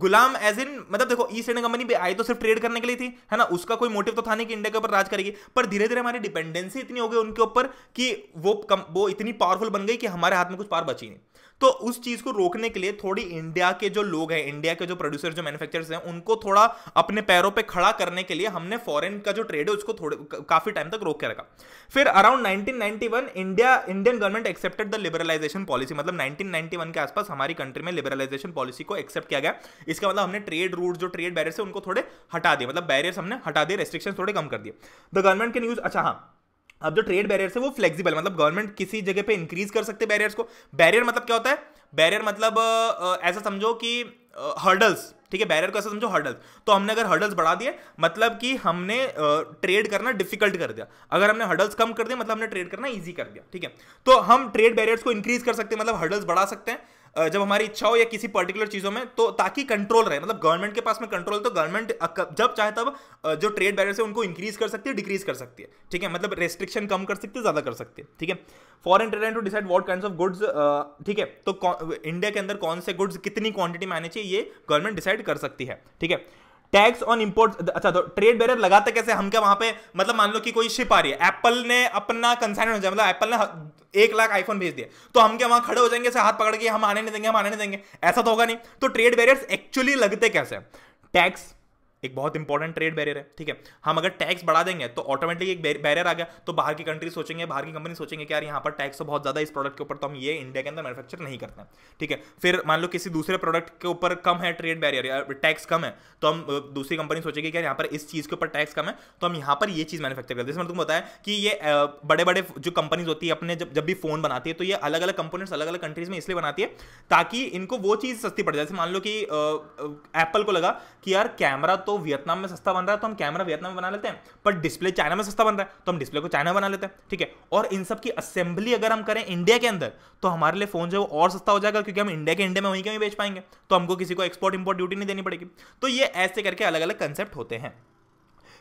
गुलाम एज इन, मतलब देखो ईस्ट इंडिया कंपनी भी आई तो सिर्फ ट्रेड करने के लिए थी, है ना, उसका कोई मोटिव तो था नहीं कि इंडिया के ऊपर राज करेगी, पर धीरे धीरे हमारी डिपेंडेंसी इतनी हो गई उनके ऊपर कि वो कम, वो इतनी पावरफुल बन गई कि हमारे हाथ में कुछ पार बची नहीं। तो उस चीज को रोकने के लिए थोड़ी इंडिया के जो लोग हैं, इंडिया के जो प्रोड्यूसर, जो मैन्युफैक्चरर्स हैं, उनको थोड़ा अपने पैरों पे खड़ा करने के लिए हमने फॉरेन का जो ट्रेड है उसको थोड़े काफी टाइम तक रोक के रखा। फिर around nineteen ninety one India Indian government accepted the liberalisation policy. मतलब नाइनटीन नाइंटी वन के आसपास हमारी कंट्री में लिबरलाइजेशन पॉलिसी को एक्सेप्ट किया गया। इसका मतलब हमने ट्रेड रूट, जो ट्रेड बैरियर्स है, उनको थोड़े हटा दिए, मतलब बैरियर्स हमने हटा दिए, रेस्ट्रिक्शन थोड़े कम कर दिए। द गवर्नमेंट कैन यूज, अच्छा हाँ, अब जो ट्रेड बैरियर्स है वो फ्लेक्सिबल, मतलब गवर्नमेंट किसी जगह पे इंक्रीज कर सकते हैं बैरियर्स को। बैरियर मतलब क्या होता है, बैरियर मतलब ऐसा समझो कि हर्डल्स। ठीक है, बैरियर को ऐसा समझो हर्डल्स। तो हमने अगर हर्डल्स बढ़ा दिए मतलब कि हमने ट्रेड करना डिफिकल्ट कर दिया। अगर हमने हर्डल्स कम कर दिए मतलब हमने ट्रेड करना ईजी कर दिया। ठीक है, तो हम ट्रेड बैरियर्स को इंक्रीज कर सकते हैं, मतलब हर्डल्स बढ़ा सकते हैं जब हमारी इच्छा हो या किसी पर्टिकुलर चीजों में, तो ताकि कंट्रोल रहे। मतलब गवर्नमेंट के पास में कंट्रोल, तो गवर्नमेंट जब चाहे तब जो ट्रेड बैरियर्स है उनको इंक्रीज कर सकती है, डिक्रीज कर सकती है। ठीक है, मतलब रेस्ट्रिक्शन कम कर सकती है, ज्यादा कर सकती है। ठीक है, foreign trade and to decide what kinds of goods. ठीक है, तो इंडिया के अंदर कौन से गुड्स कितनी क्वांटिटी में आने चाहिए ये गवर्नमेंट डिसाइड कर सकती है। ठीक है, टैक्स ऑन इंपोर्ट। अच्छा, तो ट्रेड बैरियर लगाते कैसे हम, क्या वहां पे, मतलब मान लो कि कोई शिप आ रही है, एप्पल ने अपना कंसाइनमेंट हो जाए, मतलब एप्पल ने एक लाख आईफोन भेज दिया, तो हम क्या वहां खड़े हो जाएंगे ऐसे हाथ पकड़ के, हम आने नहीं देंगे, हम आने नहीं देंगे, ऐसा तो होगा नहीं। तो ट्रेड बैरियर्स एक्चुअली लगते कैसे, टैक्स एक बहुत इंपॉर्टेंट ट्रेड बैरियर है। ठीक है, हम अगर टैक्स बढ़ा देंगे तो ऑटोमेटिकली एक बैरियर आ गया, तो बाहर की कंट्री सोचेंगे, बाहर की कंपनी सोचेंगे कि यार यहाँ पर टैक्स तो बहुत ज्यादा इस प्रोडक्ट के ऊपर, तो हम ये इंडिया के अंदर मैन्युफैक्चर नहीं करते हैं। ठीक है, फिर मान लो किसी दूसरे प्रोडक्ट के ऊपर कम है ट्रेड बैरियर या टैक्स कम है, तो हम दूसरी कंपनी सोचेगी कि यार यहाँ पर इस चीज के ऊपर टैक्स कम है तो हम यहाँ पर ये चीज मैन्युफैक्चर करते हैं। जैसे मैंने तुमको बताया कि ये बड़े बड़े जो कंपनीज होती है अपने जब जब भी फोन बनाती है तो ये अलग अलग कंपोनेंट्स अलग अलग कंट्रीज में इसलिए बनाती है ताकि इनको वो चीज सस्ती पड़ जाए। जैसे मान लो कि एप्पल को लगा कि यार कैमरा तो वियतनाम में सस्ता बन रहा है तो हम कैमरा वियतनाम में बना लेते हैं, पर डिस्प्ले चाइना में सस्ता बन रहा है तो हम डिस्प्ले को चाइना बना लेते हैं, ठीक है। और इन सब की असेंबली अगर हम करें इंडिया के अंदर तो हमारे लिए फोन जो है वो और सस्ता हो जाएगा, क्योंकि हम इंडिया के इंडिया में वहीं के वहीं बेच पाएंगे, तो हमको किसी को एक्सपोर्ट इंपोर्ट ड्यूटी नहीं देनी पड़ेगी। तो ये ऐसे करके अलग अलग कंसेप्ट होते हैं।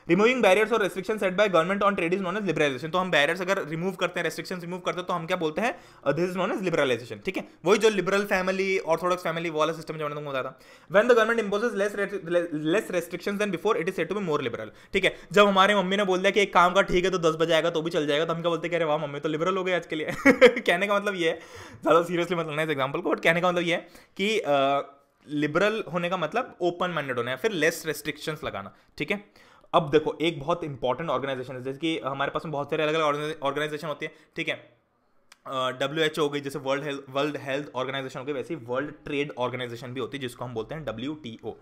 रिमूविंग बैरियर्स और restriction set by government on trade is known as liberalization. तो हम बैरियर्स अगर रिमूव करते हैं, रेस्ट्रिक्शंस रिमूव करते हैं, तो हम क्या बोलते हैं, this is known as liberalization, ठीक है। वही जो लिबरल फैमिली, ऑर्थोडॉक्स फैमिली वाला सिस्टम जो मैंने तुमको बताया था। When the government imposes less less restrictions than before it is said to be more liberal, ठीक है। जब हमारे मम्मी ने बोल दिया कि एक काम का ठीक है तो दस बजे आएगा तो भी चल जाएगा, तो हम क्या बोलते हैं, अरे वाह मम्मी तो लिबरल हो गए आज के लिए। कहने का मतलब ये है, ज़्यादा सीरियसली मत लेना इस एग्जाम्पल को, बट कहने का मतलब ये है कि लिबरल होने का मतलब ओपन माइंडेड होना है, फिर लेस रेस्ट्रिक्शंस लगाना, ठीक है। अब देखो एक बहुत इंपॉर्टेंट ऑर्गेनाइजेशन है, जैसे कि हमारे पास में बहुत सारे अलग अलग ऑर्गेनाइजेशन होती है, ठीक है। डब्ल्यू एच ओ हो गई, जैसे world health world health organization हो गई, वैसे ही वर्ल्ड ट्रेड ऑर्गेनाइजेशन भी होती है जिसको हम बोलते हैं डब्ल्यू टी ओ।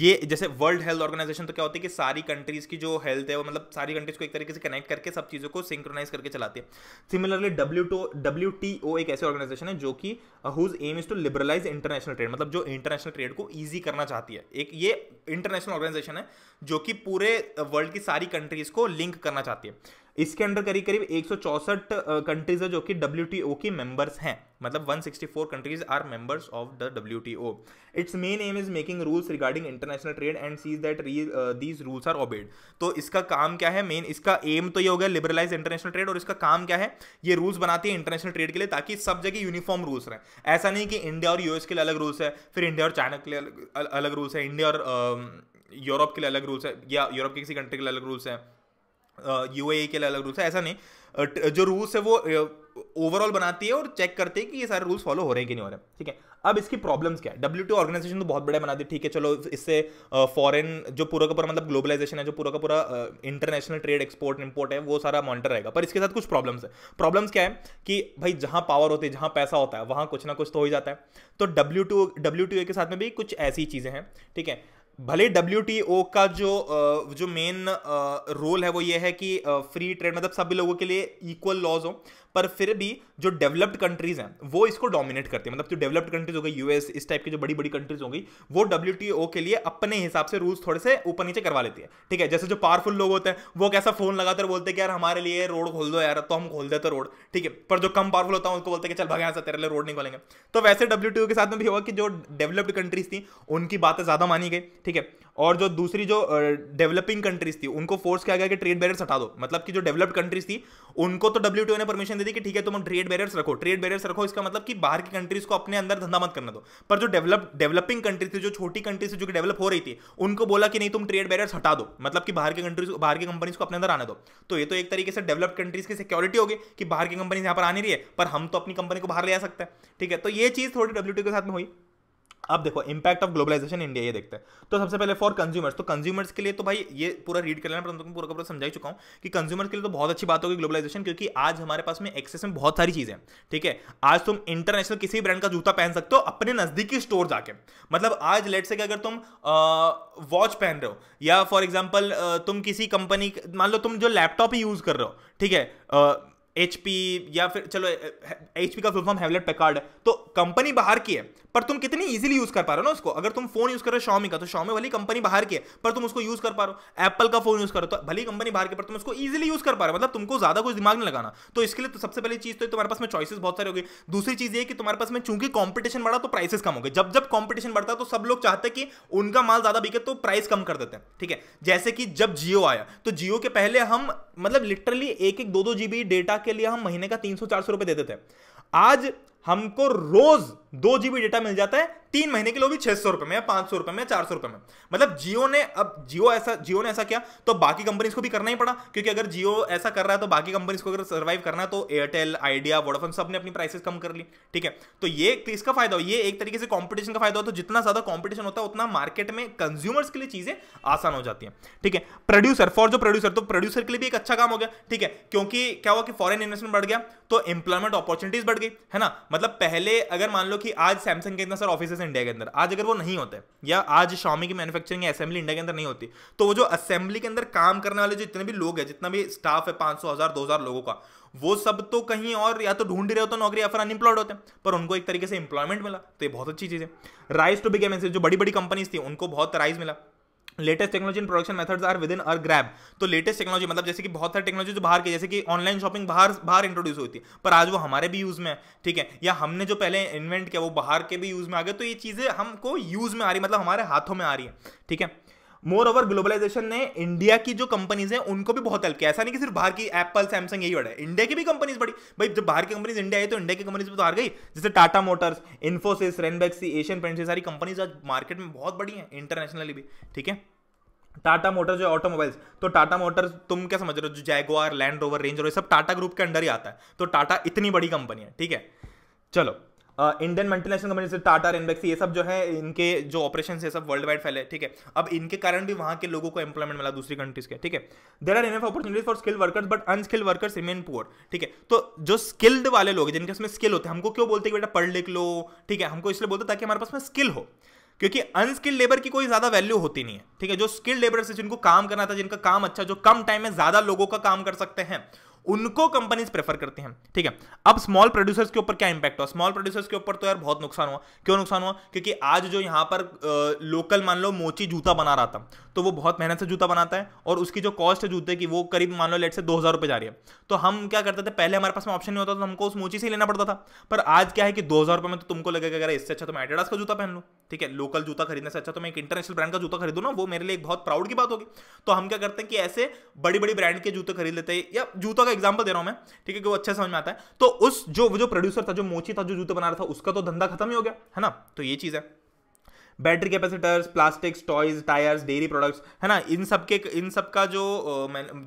ये जैसे वर्ल्ड हेल्थ ऑर्गेनाइजेशन तो क्या होती है कि सारी कंट्रीज़ की जो हेल्थ है वो मतलब सारी कंट्रीज़ को एक तरीके से कनेक्ट करके सब चीज़ों को सिंक्रोनाइज करके चलाती है। सिमिलरली डब्ल्यू टो डब्ल्यू टी ओ एक ऐसी ऑर्गेनाइजेशन है जो कि whose aim is to liberalize international trade, मतलब जो इंटरनेशनल ट्रेड को ईजी करना चाहती है। एक ये इंटरनेशनल ऑर्गेनाइजेशन है जो कि पूरे वर्ल्ड की सारी कंट्रीज़ को लिंक करना चाहती है। इसके अंडर करीब करीब एक सौ चौसठ कंट्रीज है जो कि डब्ल्यू टी ओ की मेंबर्स हैं, मतलब one sixty four countries are members of the W T O. Its main aim is making rules regarding international trade and sees that these rules are obeyed. तो इसका काम क्या है, मेन इसका M तो ये हो गया लिबरलाइज इंटरनेशनल ट्रेड, और इसका काम क्या है, ये रूल्स बनाती है इंटरनेशनल ट्रेड के लिए ताकि सब जगह यूनिफॉर्म रूल्स रहें। ऐसा नहीं कि इंडिया और यूएस के लिए अलग रूल्स है, फिर इंडिया और चाइना के लिए अलग अलग रूल्स है, इंडिया और यूरोप के लिए अलग रूल्स है, या यूरोप की किसी कंट्री के लिए अलग रूल्स है, यूएई के लिए अलग रूल्स है। ऐसा नहीं, uh, जो रूल्स है वो ओवरऑल uh, बनाती है और चेक करते हैं कि ये सारे रूल्स फॉलो हो रहे हैं कि नहीं हो रहे, ठीक है। अब इसकी प्रॉब्लम्स क्या है, डब्ल्यूटीओ ऑर्गेनाइजेशन तो बहुत बड़ा बना दी, ठीक है, चलो इससे फॉरेन uh, जो पूरा का पूरा मतलब ग्लोबलाइजेशन है, जो पूरा का पूरा इंटरनेशनल ट्रेड एक्सपोर्ट इंपोर्ट है वो सारा मॉनिटर रहेगा, पर इसके साथ कुछ प्रॉब्लम्स है। प्रॉब्लम्स क्या है कि भाई जहाँ पावर होती है, जहाँ पैसा होता है, वहाँ कुछ ना कुछ तो हो ही जाता है। तो डब्ल्यूटीओ डब्ल्यूटीओ के साथ में भी कुछ ऐसी चीज़ें हैं, ठीक है। भले डब्ल्यू टी ओ का जो जो मेन रोल है वो ये है कि फ्री ट्रेड मतलब सभी लोगों के लिए इक्वल लॉज हो, पर फिर भी जो डेवलप्ड कंट्रीज़ हैं वो इसको डोमिनेट करती है, मतलब जो डेवलप्ड कंट्रीज़ हो गई, यूएस इस टाइप की जो बड़ी बड़ी कंट्रीज़ हो गई, वो डब्ल्यू टी ओ के लिए अपने हिसाब से रूल्स थोड़े से ऊपर नीचे करवा लेती है, ठीक है। जैसे जो पावरफुल लोग होते हैं वो कैसा फ़ोन लगातार बोलते हैं कि यार हमारे लिए रोड खोल दो यार, तो हम खोल देते रोड, ठीक है। पर जो कम पावरफुल होता है उनको बोलते हैं कि चल भगा तेरे लिए रोड नहीं खोलेंगे। तो वैसे डब्ल्यू टी ओ के साथ में भी हुआ कि जो डेवलप्ड कंट्रीज़ थी उनकी बातें ज़्यादा मानी गई, ठीक है, और जो दूसरी जो डेवलपिंग कंट्रीज थी उनको फोर्स किया गया कि ट्रेड बैरियर्स हटा दो। मतलब कि जो डेवलप्ड कंट्रीज थी उनको तो डब्ल्यूटीओ ने परमिशन दे दी कि ठीक है तुम तो ट्रेड बैरियर्स रखो, ट्रेड बैरियर्स रखो इसका मतलब कि बाहर की कंट्रीज को अपने अंदर धंधा मत करने दो। पर जो डेवलप डेवलपिंग कंट्रीज थी, जो छोटी कंट्रीज थी जो कि डेवलप हो रही थी, उनको बोला कि नहीं तुम ट्रेड बैरियर्स हटा दो, मतलब कि बाहर की कंट्रीज को, बाहर की कंपनीज को अपने अंदर आने दो। तो ये तो एक तरीके से डेवलप्ड कंट्रीज की सिक्योरिटी होगी कि बाहर की कंपनीज यहाँ पर आ नहीं रही है, पर हम तो अपनी कंपनी को बाहर ले आ सकते हैं, ठीक है। तो ये चीज़ थोड़ी डब्ल्यूटीओ के साथ में हुई। अब देखो इंपैक्ट ऑफ ग्लोबलाइजेशन इंडिया ये देखते हैं। तो सबसे पहले फॉर कंज्यूमर्स, तो कंज्यूमर्स के लिए तो भाई ये पूरा रीड कर लेना, पर मैं पूरा का पूरा समझा ही चुका हूँ कि कंज्यूमर्स के लिए तो बहुत अच्छी बात होगी ग्लोबलाइजेशन, क्योंकि आज हमारे पास में एक्सेस में बहुत सारी चीज़ें हैं, ठीक है। आज तुम इंटरनेशनल किसी ब्रांड का जूता पहन सकते हो अपने नज़दीकी स्टोर जाके, मतलब आज लेट से अगर तुम वॉच पहन रहे हो, या फॉर एग्जाम्पल तुम किसी कंपनी मान लो तुम जो लैपटॉप ही यूज़ कर रहे हो, ठीक है, एचपी या फिर चलो एचपी का फुल फॉर्म हैवलेट पैकार्ड है, तो कंपनी बाहर की है पर तुम कितनी इजीली यूज़ कर पा रहे हो ना उसको। अगर तुम फोन यूज़ कर रहे हो शॉमी का, तो शॉमी वाली कंपनी बाहर की है पर तुम उसको यूज़ कर पा रहे हो। एप्पल का फोन यूज़ करो तो भली कंपनी बाहर की पर तुम उसको इजीली यूज़ कर पा रहे हो, मतलब तुमको ज़्यादा कुछ दिमाग नहीं लगाना। तो इसके लिए तो सबसे पहली चीज़ तो तुम्हारे पास में चॉइसेस बहुत सारे हो गए। दूसरी चीज़ ये कि तुम्हारे पास में चूंकि कॉम्पिटिशन बढ़ा तो प्राइसेस कम हो गए। जब जब कॉम्पिटिशन बढ़ता तो सब लोग चाहते कि उनका माल ज़्यादा बिके तो प्राइस कम कर देते हैं, ठीक है। जैसे कि जब जियो आया तो जियो के पहले हम मतलब लिटरली एक एक दो दो जीबी डेटा के लिए हम महीने का तीन सौ चार सौ रुपए देते थे। आज हमको रोज दो जीबी डेटा मिल जाता है तीन महीने के, लो भी छह सौ रुपए में, पांच सौ रुपए में, चार सौ रुपए में। मतलब जियो ने अब जियो ऐसा जियो ने ऐसा किया तो बाकी कंपनीज को भी करना ही पड़ा, क्योंकि अगर जियो ऐसा कर रहा है तो बाकी कंपनीज को अगर सर्वाइव करना है तो एयरटेल, आइडिया, वोडाफोन सब ने अपनी प्राइसेस कम कर ली, ठीक है। तो ये इसका फायदा हो, ये एक तरीके से कॉम्पिटिशन का फायदा हो। तो जितना ज्यादा कॉम्पिटिशन होता है उतना मार्केट में कंज्यूमर्स के लिए चीजें आसान हो जाती है, ठीक है। प्रोड्यूसर फॉर जो प्रोड्यूसर, तो प्रोड्यूसर के लिए भी एक अच्छा काम हो गया, ठीक है, क्योंकि क्या हुआ कि फॉरेन इन्वेस्टमेंट बढ़ गया तो एम्प्लॉयमेंट अपॉर्चुनिटीज बढ़ गई, है ना। मतलब पहले अगर मान लो कि आज सैमसंग के इतना सारा ऑफिस इंडिया के अंदर, आज अगर वो नहीं होते, या आज शाओमी की मैन्युफैक्चरिंग असेंबली इंडिया के अंदर नहीं होती, तो वो जो असेंबली के अंदर काम करने वाले जो जितने भी लोग हैं, जितना भी स्टाफ है पाँच सौ, हज़ार, दो हज़ार लोगों का, वो सब तो कहीं और या तो ढूंढ रहे होते नौकरी या फिर अनएम्प्लॉयड होते हैं, पर उनको एक तरीके से एम्प्लॉयमेंट मिला, तो ये बहुत अच्छी चीज है। राइज टू बिग एमएनसी, जो बड़ी बड़ी कंपनीज थी उनको बहुत राइज मिला, latest technology in production methods are within our grab. तो लेटेस्ट टेक्नोलॉजी मतलब जैसे कि बहुत सारी टेक्नोलॉजी जो बाहर के, जैसे कि ऑनलाइन शॉपिंग बाहर बाहर इंट्रोड्यूस होती है, पर आज वो हमारे भी यूज में है, ठीक है, या हमने जो पहले इन्वेंट किया वो बाहर के भी यूज में आ गए। तो ये चीज़ें हमको यूज में आ रही, मतलब हमारे हाथों में आ रही है, ठीक है। मोर ओवर ग्लोबलाइजेशन ने इंडिया की जो कंपनीज हैं उनको भी बहुत हेल्प किया। ऐसा नहीं कि सिर्फ बाहर की एप्पल सैमसंग यही बड़ा है, इंडिया की भी कंपनीज बड़ी। भाई जब बाहर की कंपनीज इंडिया आई तो इंडिया की कंपनीज भी तो हार गई, जैसे Tata Motors, Infosys, Ranbaxy, Asian Paints, ये सारी कंपनीज आज मार्केट में बहुत बड़ी हैं इंटरनेशनली भी, ठीक है। टाटा मोटर्स जो ऑटोमोबाइल्स, तो टाटा मोटर्स तुम क्या समझ रहे हो, जो Jaguar, Land Rover, Range Rover, सब टाटा ग्रुप के अंडर ही आता है। तो टाटा इतनी बड़ी कंपनी है, ठीक है। चलो इंडियन मल्टीनेशनल कंपनी जैसे टाटा, रैनबैक्सी, ये सब जो है इनके जो ऑपरेशन है सब वर्ल्ड वाइड फैले, ठीक है। अब इनके कारण भी वहाँ के लोगों को एम्प्लॉयमेंट मिला दूसरी कंट्रीज के, ठीक है। There are enough opportunities for skilled workers but unskilled workers remain poor, ठीक है। तो जो स्किल्ड वाले लोग जिनके उसमें स्किल होते हैं, हमको क्यों बोलते हैं बेटा पढ़ लिख लो, ठीक है, हमको इसलिए बोलते ताकि हमारे पास में स्किल हो, क्योंकि अनस्किल्ड लेबर की कोई ज्यादा वैल्यू होती नहीं है, ठीक है। जो स्किल्ड लेबर से जिनको काम करना था, जिनका काम अच्छा, जो कम टाइम में ज्यादा लोगों का काम कर सकते हैं, उनको कंपनीज प्रेफर करते हैं, ठीक है। अब स्मॉल प्रोड्यूसर्स के ऊपर क्या इंपैक्ट हुआ, स्मॉल प्रोड्यूसर्स के ऊपर तो यार बहुत नुकसान हुआ। क्यों नुकसान हुआ, क्योंकि आज जो यहाँ पर आ, लोकल मान लो मोची जूता बना रहा था, तो वो बहुत मेहनत से जूता बनाता है और उसकी जो कॉस्ट है जूते की वो करीब मान लो लेट से दो हज़ार रुपये जा रही है। तो हम क्या करते थे, पहले हमारे पास में ऑप्शन नहीं होता तो हमको उस मोची से ही लेना पड़ता था, पर आज क्या है कि दो हज़ार रुपये में तो तुमको लगेगा अगर इससे अच्छा तो मैं एडिडास का जूता पहन लूँ, ठीक है। लोकल जूता खरीदने से अच्छा तो मैं एक इंटरनेशनल ब्रांड का जूता खरीदू ना, वो मेरे लिए एक बहुत प्राउड की बात होगी। तो हम क्या करते हैं कि ऐसे बड़ी बड़ी ब्रांड के जूते खरीद लेते हैं, या जूता का एग्जांपल दे रहा हूं मैं, ठीक है, कि वो अच्छा समझ में आता है। तो उस जो जो प्रोड्यूसर था, जो मोची था, जो जूते बना रहा था, उसका तो धंधा खत्म ही हो गया, है ना। तो ये चीज है। Battery capacitors, plastics, toys, tyres, dairy products, है ना, इन सब के इन सब का जो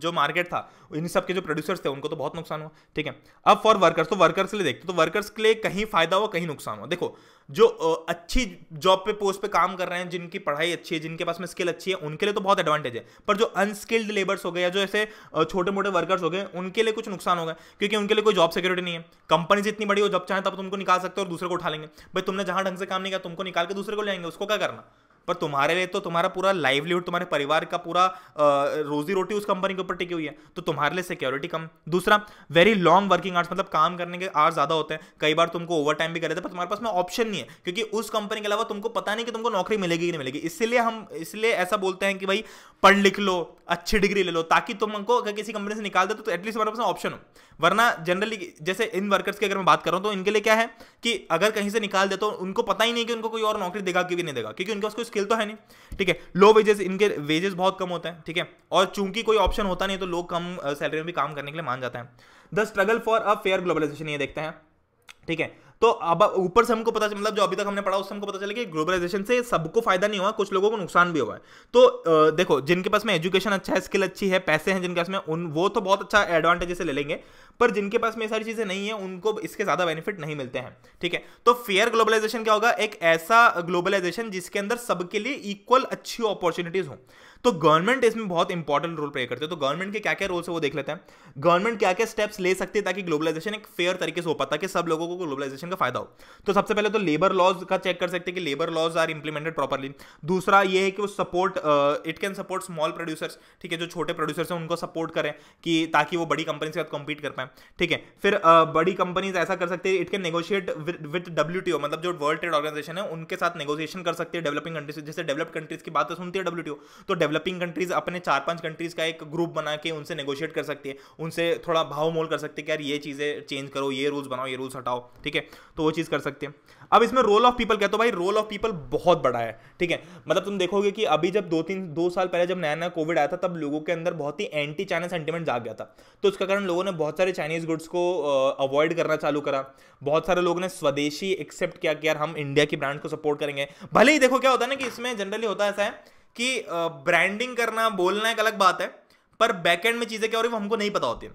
जो मार्केट था, इन सब के जो प्रोड्यूसर्स थे उनको तो बहुत नुकसान हुआ, ठीक है। अब फॉर वर्कर्स, तो वर्कर्स के लिए देखते तो वर्कर्स के लिए कहीं फायदा हुआ कहीं नुकसान हुआ। देखो जो अच्छी जॉब पे पोस्ट पे काम कर रहे हैं, जिनकी पढ़ाई अच्छी है, जिनके पास में स्किल अच्छी है, उनके लिए तो बहुत एडवांटेज है, पर जो अनस्किल्ड लेबर्स हो गए या जो ऐसे छोटे मोटे वर्कर्स हो गए उनके लिए कुछ नुकसान हो गया, क्योंकि उनके लिए कोई जॉब सिक्योरिटी नहीं है। कंपनीज इतनी बड़ी हो, जब चाहे तब तुमको निकाल सकते हो और दूसरे को उठा लेंगे। भाई तुमने जहां ढंग से काम नहीं किया तुमको निकाल के दूसरे को ले आएंगे, उसको क्या करना। पर तुम्हारे लिए तो तुम्हारा पूरा लाइवलीहुड, तुम्हारे परिवार का पूरा रोजी रोटी उस कंपनी के ऊपर टिकी हुई है, तो तुम्हारे लिए सिक्योरिटी कम। दूसरा, वेरी लॉन्ग वर्किंग आवर्स, मतलब काम करने के आवर्स ज्यादा होते हैं, कई बार तुमको ओवर टाइम भी कर लेते हैं, पर तुम्हारे पास में ऑप्शन नहीं है, क्योंकि उस कंपनी के अलावा तुमको पता नहीं कि तुमको नौकरी मिलेगी कि नहीं मिलेगी। इसलिए हम इसलिए ऐसा बोलते हैं कि भाई पढ़ लिख लो, अच्छी डिग्री ले लो, ताकि तुमको अगर किसी कंपनी से निकाल दे तो एटलीस्ट तुम्हारे पास ऑप्शन हो। वरना जनरली जैसे इन वर्कर्स की अगर मैं बात कर रहा हूं तो इनके लिए क्या है कि अगर कहीं से निकाल दे तो उनको पता ही नहीं कि उनको कोई और नौकरी देगा कि भी नहीं देगा, क्योंकि उनके पास स्किल तो है नहीं, ठीक है। लो वेजेस, इनके वेजेस बहुत कम होते हैं, ठीक है, और चूंकि कोई ऑप्शन होता नहीं तो लोग कम सैलरी में भी काम करने के लिए मान जाते हैं। The struggle for a fair globalization, ये देखते हैं, ठीक है। तो अब ऊपर से हमको पता चला, मतलब जो अभी तक हमने पढ़ा उससे हमको पता चला कि ग्लोबलाइजेशन से सबको फायदा नहीं हुआ, कुछ लोगों को नुकसान भी हुआ है। तो देखो जिनके पास में एजुकेशन अच्छा है, स्किल अच्छी है, पैसे हैं जिनके पास में, उन वो तो बहुत अच्छा एडवांटेज से ले लेंगे, पर जिनके पास में ये सारी चीज़ें नहीं है उनको इसके ज़्यादा बेनिफिट नहीं मिलते हैं, ठीक है। तो फेयर ग्लोबलाइजेशन क्या होगा, एक ऐसा ग्लोबलाइजेशन जिसके अंदर सबके लिए इक्वल अच्छी अपॉर्चुनिटीज़ हों। तो गवर्नमेंट इसमें बहुत इंपॉर्टेंट रोल प्ले करते हैं। तो गवर्नमेंट के क्या क्या रोल से वो देख लेते हैं, गवर्नमेंट क्या क्या स्टेप्स ले सकती है ताकि ग्लोबलाइजेशन एक फेयर तरीके से हो पाता, कि सब लोगों को ग्लोबलाइजेशन का फायदा हो। तो सबसे पहले तो लेबर लॉज का चेक कर सकते हैं कि labour laws are implemented properly. दूसरा ये है कि वो support, it can support small producers, ठीक है, जो छोटे प्रोड्यूसर्स हैं उनको सपोर्ट करें कि ताकि वो बड़ी कंपनी के साथ कम्पीट कर पाएं, ठीक है। फिर uh, बड़ी कंपनीज ऐसा कर सकते हैं, it can negotiate with W T O, मतलब जो वर्ल्ड ट्रेड ऑर्गेनाइजेशन है उनके साथ नेगोशिएशन कर सकते हैं। डेवलपिंग कंट्रीज, जैसे डेवलप्ड कंट्रीज की बात सुनती है डब्ल्यू टी ओ, तो डेवलपिंग कंट्रीज अपने चार पांच कंट्रीज का एक ग्रुप बना के उनसे नेगोशिएट कर सकती है, उनसे थोड़ा भाव मोल कर सकते हैं कि यार ये चीज़ें चेंज करो, ये रूल्स बनाओ, ये रूल्स हटाओ, ठीक है, तो वो चीज़ कर सकते हैं। अब इसमें रोल ऑफ पीपल क्या, तो भाई रोल ऑफ पीपल बहुत बड़ा है, ठीक है। मतलब तुम देखोगे कि अभी जब दो तीन दो साल पहले जब नया नया कोविड आया था, तब लोगों के अंदर बहुत ही एंटी चाइना सेंटीमेंट जाग गया था, तो उसका कारण लोगों ने बहुत सारे चाइनीज गुड्स को अवॉइड uh, करना चालू करा। बहुत सारे लोगों ने स्वदेशी एक्सेप्ट किया कि यार हम इंडिया की ब्रांड को सपोर्ट करेंगे। भले ही देखो क्या होता है ना कि इसमें जनरली होता ऐसा है कि ब्रांडिंग uh, करना बोलना एक अलग बात है, पर बैकएंड में चीज़ें क्या हो रही है हमको नहीं पता होती है।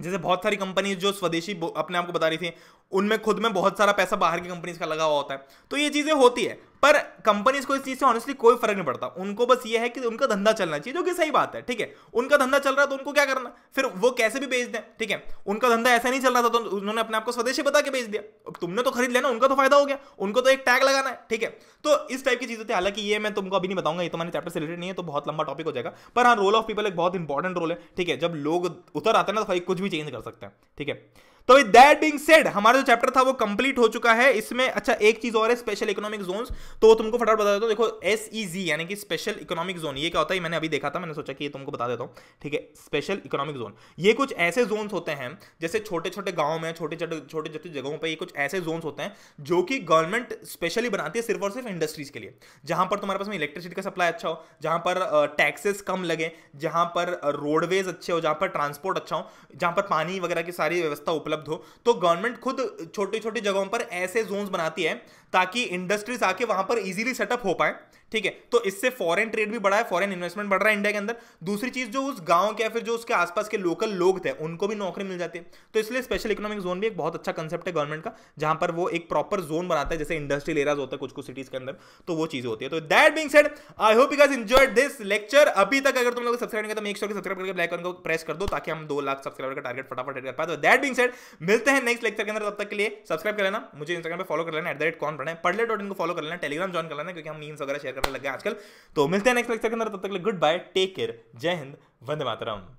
जैसे बहुत सारी कंपनीज जो स्वदेशी अपने आप को बता रही थी, उनमें खुद में बहुत सारा पैसा बाहर की कंपनीज का लगा हुआ होता है, तो ये चीज़ें होती है, पर कंपनीज को इस चीज़ से ऑनेस्टली कोई फर्क नहीं पड़ता। उनको बस ये है कि उनका धंधा चलना चाहिए, जो कि सही बात है, ठीक है। उनका धंधा चल रहा है तो उनको क्या करना, फिर वो कैसे भी बेच दें, ठीक है। उनका धंधा ऐसा नहीं चल रहा था तो उन्होंने अपने आप को स्वदेशी बता के बेच दिया, तुमने तो खरीद लेना, उनका तो फायदा हो गया, उनको तो एक टैग लगाना है, ठीक है। तो इस टाइप की चीज़ें थी। हालांकि ये मैं तुमको अभी नहीं बताऊंगा, ये तो मैंने चैप्टर से रिलेटेड नहीं है, तो बहुत लंबा टॉपिक हो जाएगा, पर हाँ रोल ऑफ पीपल एक बहुत इंपॉर्टेंट रोल है, ठीक है। जब लोग उतर आते हैं ना तो कुछ भी चेंज कर सकते हैं, ठीक है। तो विद दैट बीइंग सेड हमारा जो चैप्टर था वो कंप्लीट हो चुका है। इसमें अच्छा एक चीज और है, स्पेशल इकोनॉमिक जोन्स, तो तुमको फटाफट बता देता हूं। देखो एस ई ज़ेड यानी कि स्पेशल इकोनॉमिक जोन, ये क्या होता है मैंने अभी देखा था, मैंने सोचा कि ये तुमको बता देता हूं। ठीक है, स्पेशल इकोनॉमिक जोन ये कुछ ऐसे जोन्स होते हैं जैसे छोटे छोटे गाँव में, छोटे छोटे छोटे छोटे जगहों पर, ये कुछ ऐसे जोन्स होते हैं जो कि गवर्नमेंट स्पेशली बनाती है सिर्फ और सिर्फ इंडस्ट्रीज के लिए, जहां पर तुम्हारे पास में इलेक्ट्रिसिटी का सप्लाई अच्छा हो, जहां पर टैक्सेस कम लगे, जहां पर रोडवेज अच्छे हो, जहां पर ट्रांसपोर्ट अच्छा हो, जहां पर पानी वगैरह की सारी व्यवस्था उपलब्ध हो। तो गवर्नमेंट खुद छोटी छोटी जगहों पर ऐसे जोन्स बनाती है ताकि इंडस्ट्रीज आके वहां पर इजीली सेटअप हो पाए। ठीक है, तो इससे फॉरेन ट्रेड भी बढ़ा है, फॉरेन इन्वेस्टमेंट बढ़ रहा है इंडिया के अंदर। दूसरी चीज, जो उस गांव के या फिर जो उसके आसपास के लोकल लोग थे उनको भी नौकरी मिल जाती है। तो इसलिए स्पेशल इकोनॉमिक जोन भी एक बहुत अच्छा कंसेप्ट है गवर्नमेंट का, जहां पर वो एक प्रॉपर जोन बनाता है, जैसे इंडस्ट्रियल एरियाज होता है कुछ कुछ सिटीज के अंदर, तो वो चीज होती है। तो that being said I hope you guys enjoyed this lecture. अभी तक अगर तुम लोग सब्सक्राइब नहीं किया तो मेक श्योर कि सब्सक्राइब करके बेल आइकन को प्रेस कर दो ताकि हम दो लाख सब्सक्राइबर का टारगेट फटाफट हिट कर पाए। तो दैट बीइंग सेड मिलते हैं नेक्स्ट लेक्चर के अंदर, तब तक के लिए सब्सक्राइब कर लेना, मुझे इंस्टाग्राम पे फॉलो कर लेना एट द रेट कौन पढ़ना है, पढ़ले डॉट इन को फॉलो कर लेना, टेलीग्राम ज्वाइन कर लेना क्योंकि हम मीम्स वगैरह शेयर करने लग गए आजकल। तो मिलते हैं नेक्स्ट लेक्चर के अंदर, तब तक के लिए गुड बाय, टेक केयर, जय हिंद, वंदे मातरम।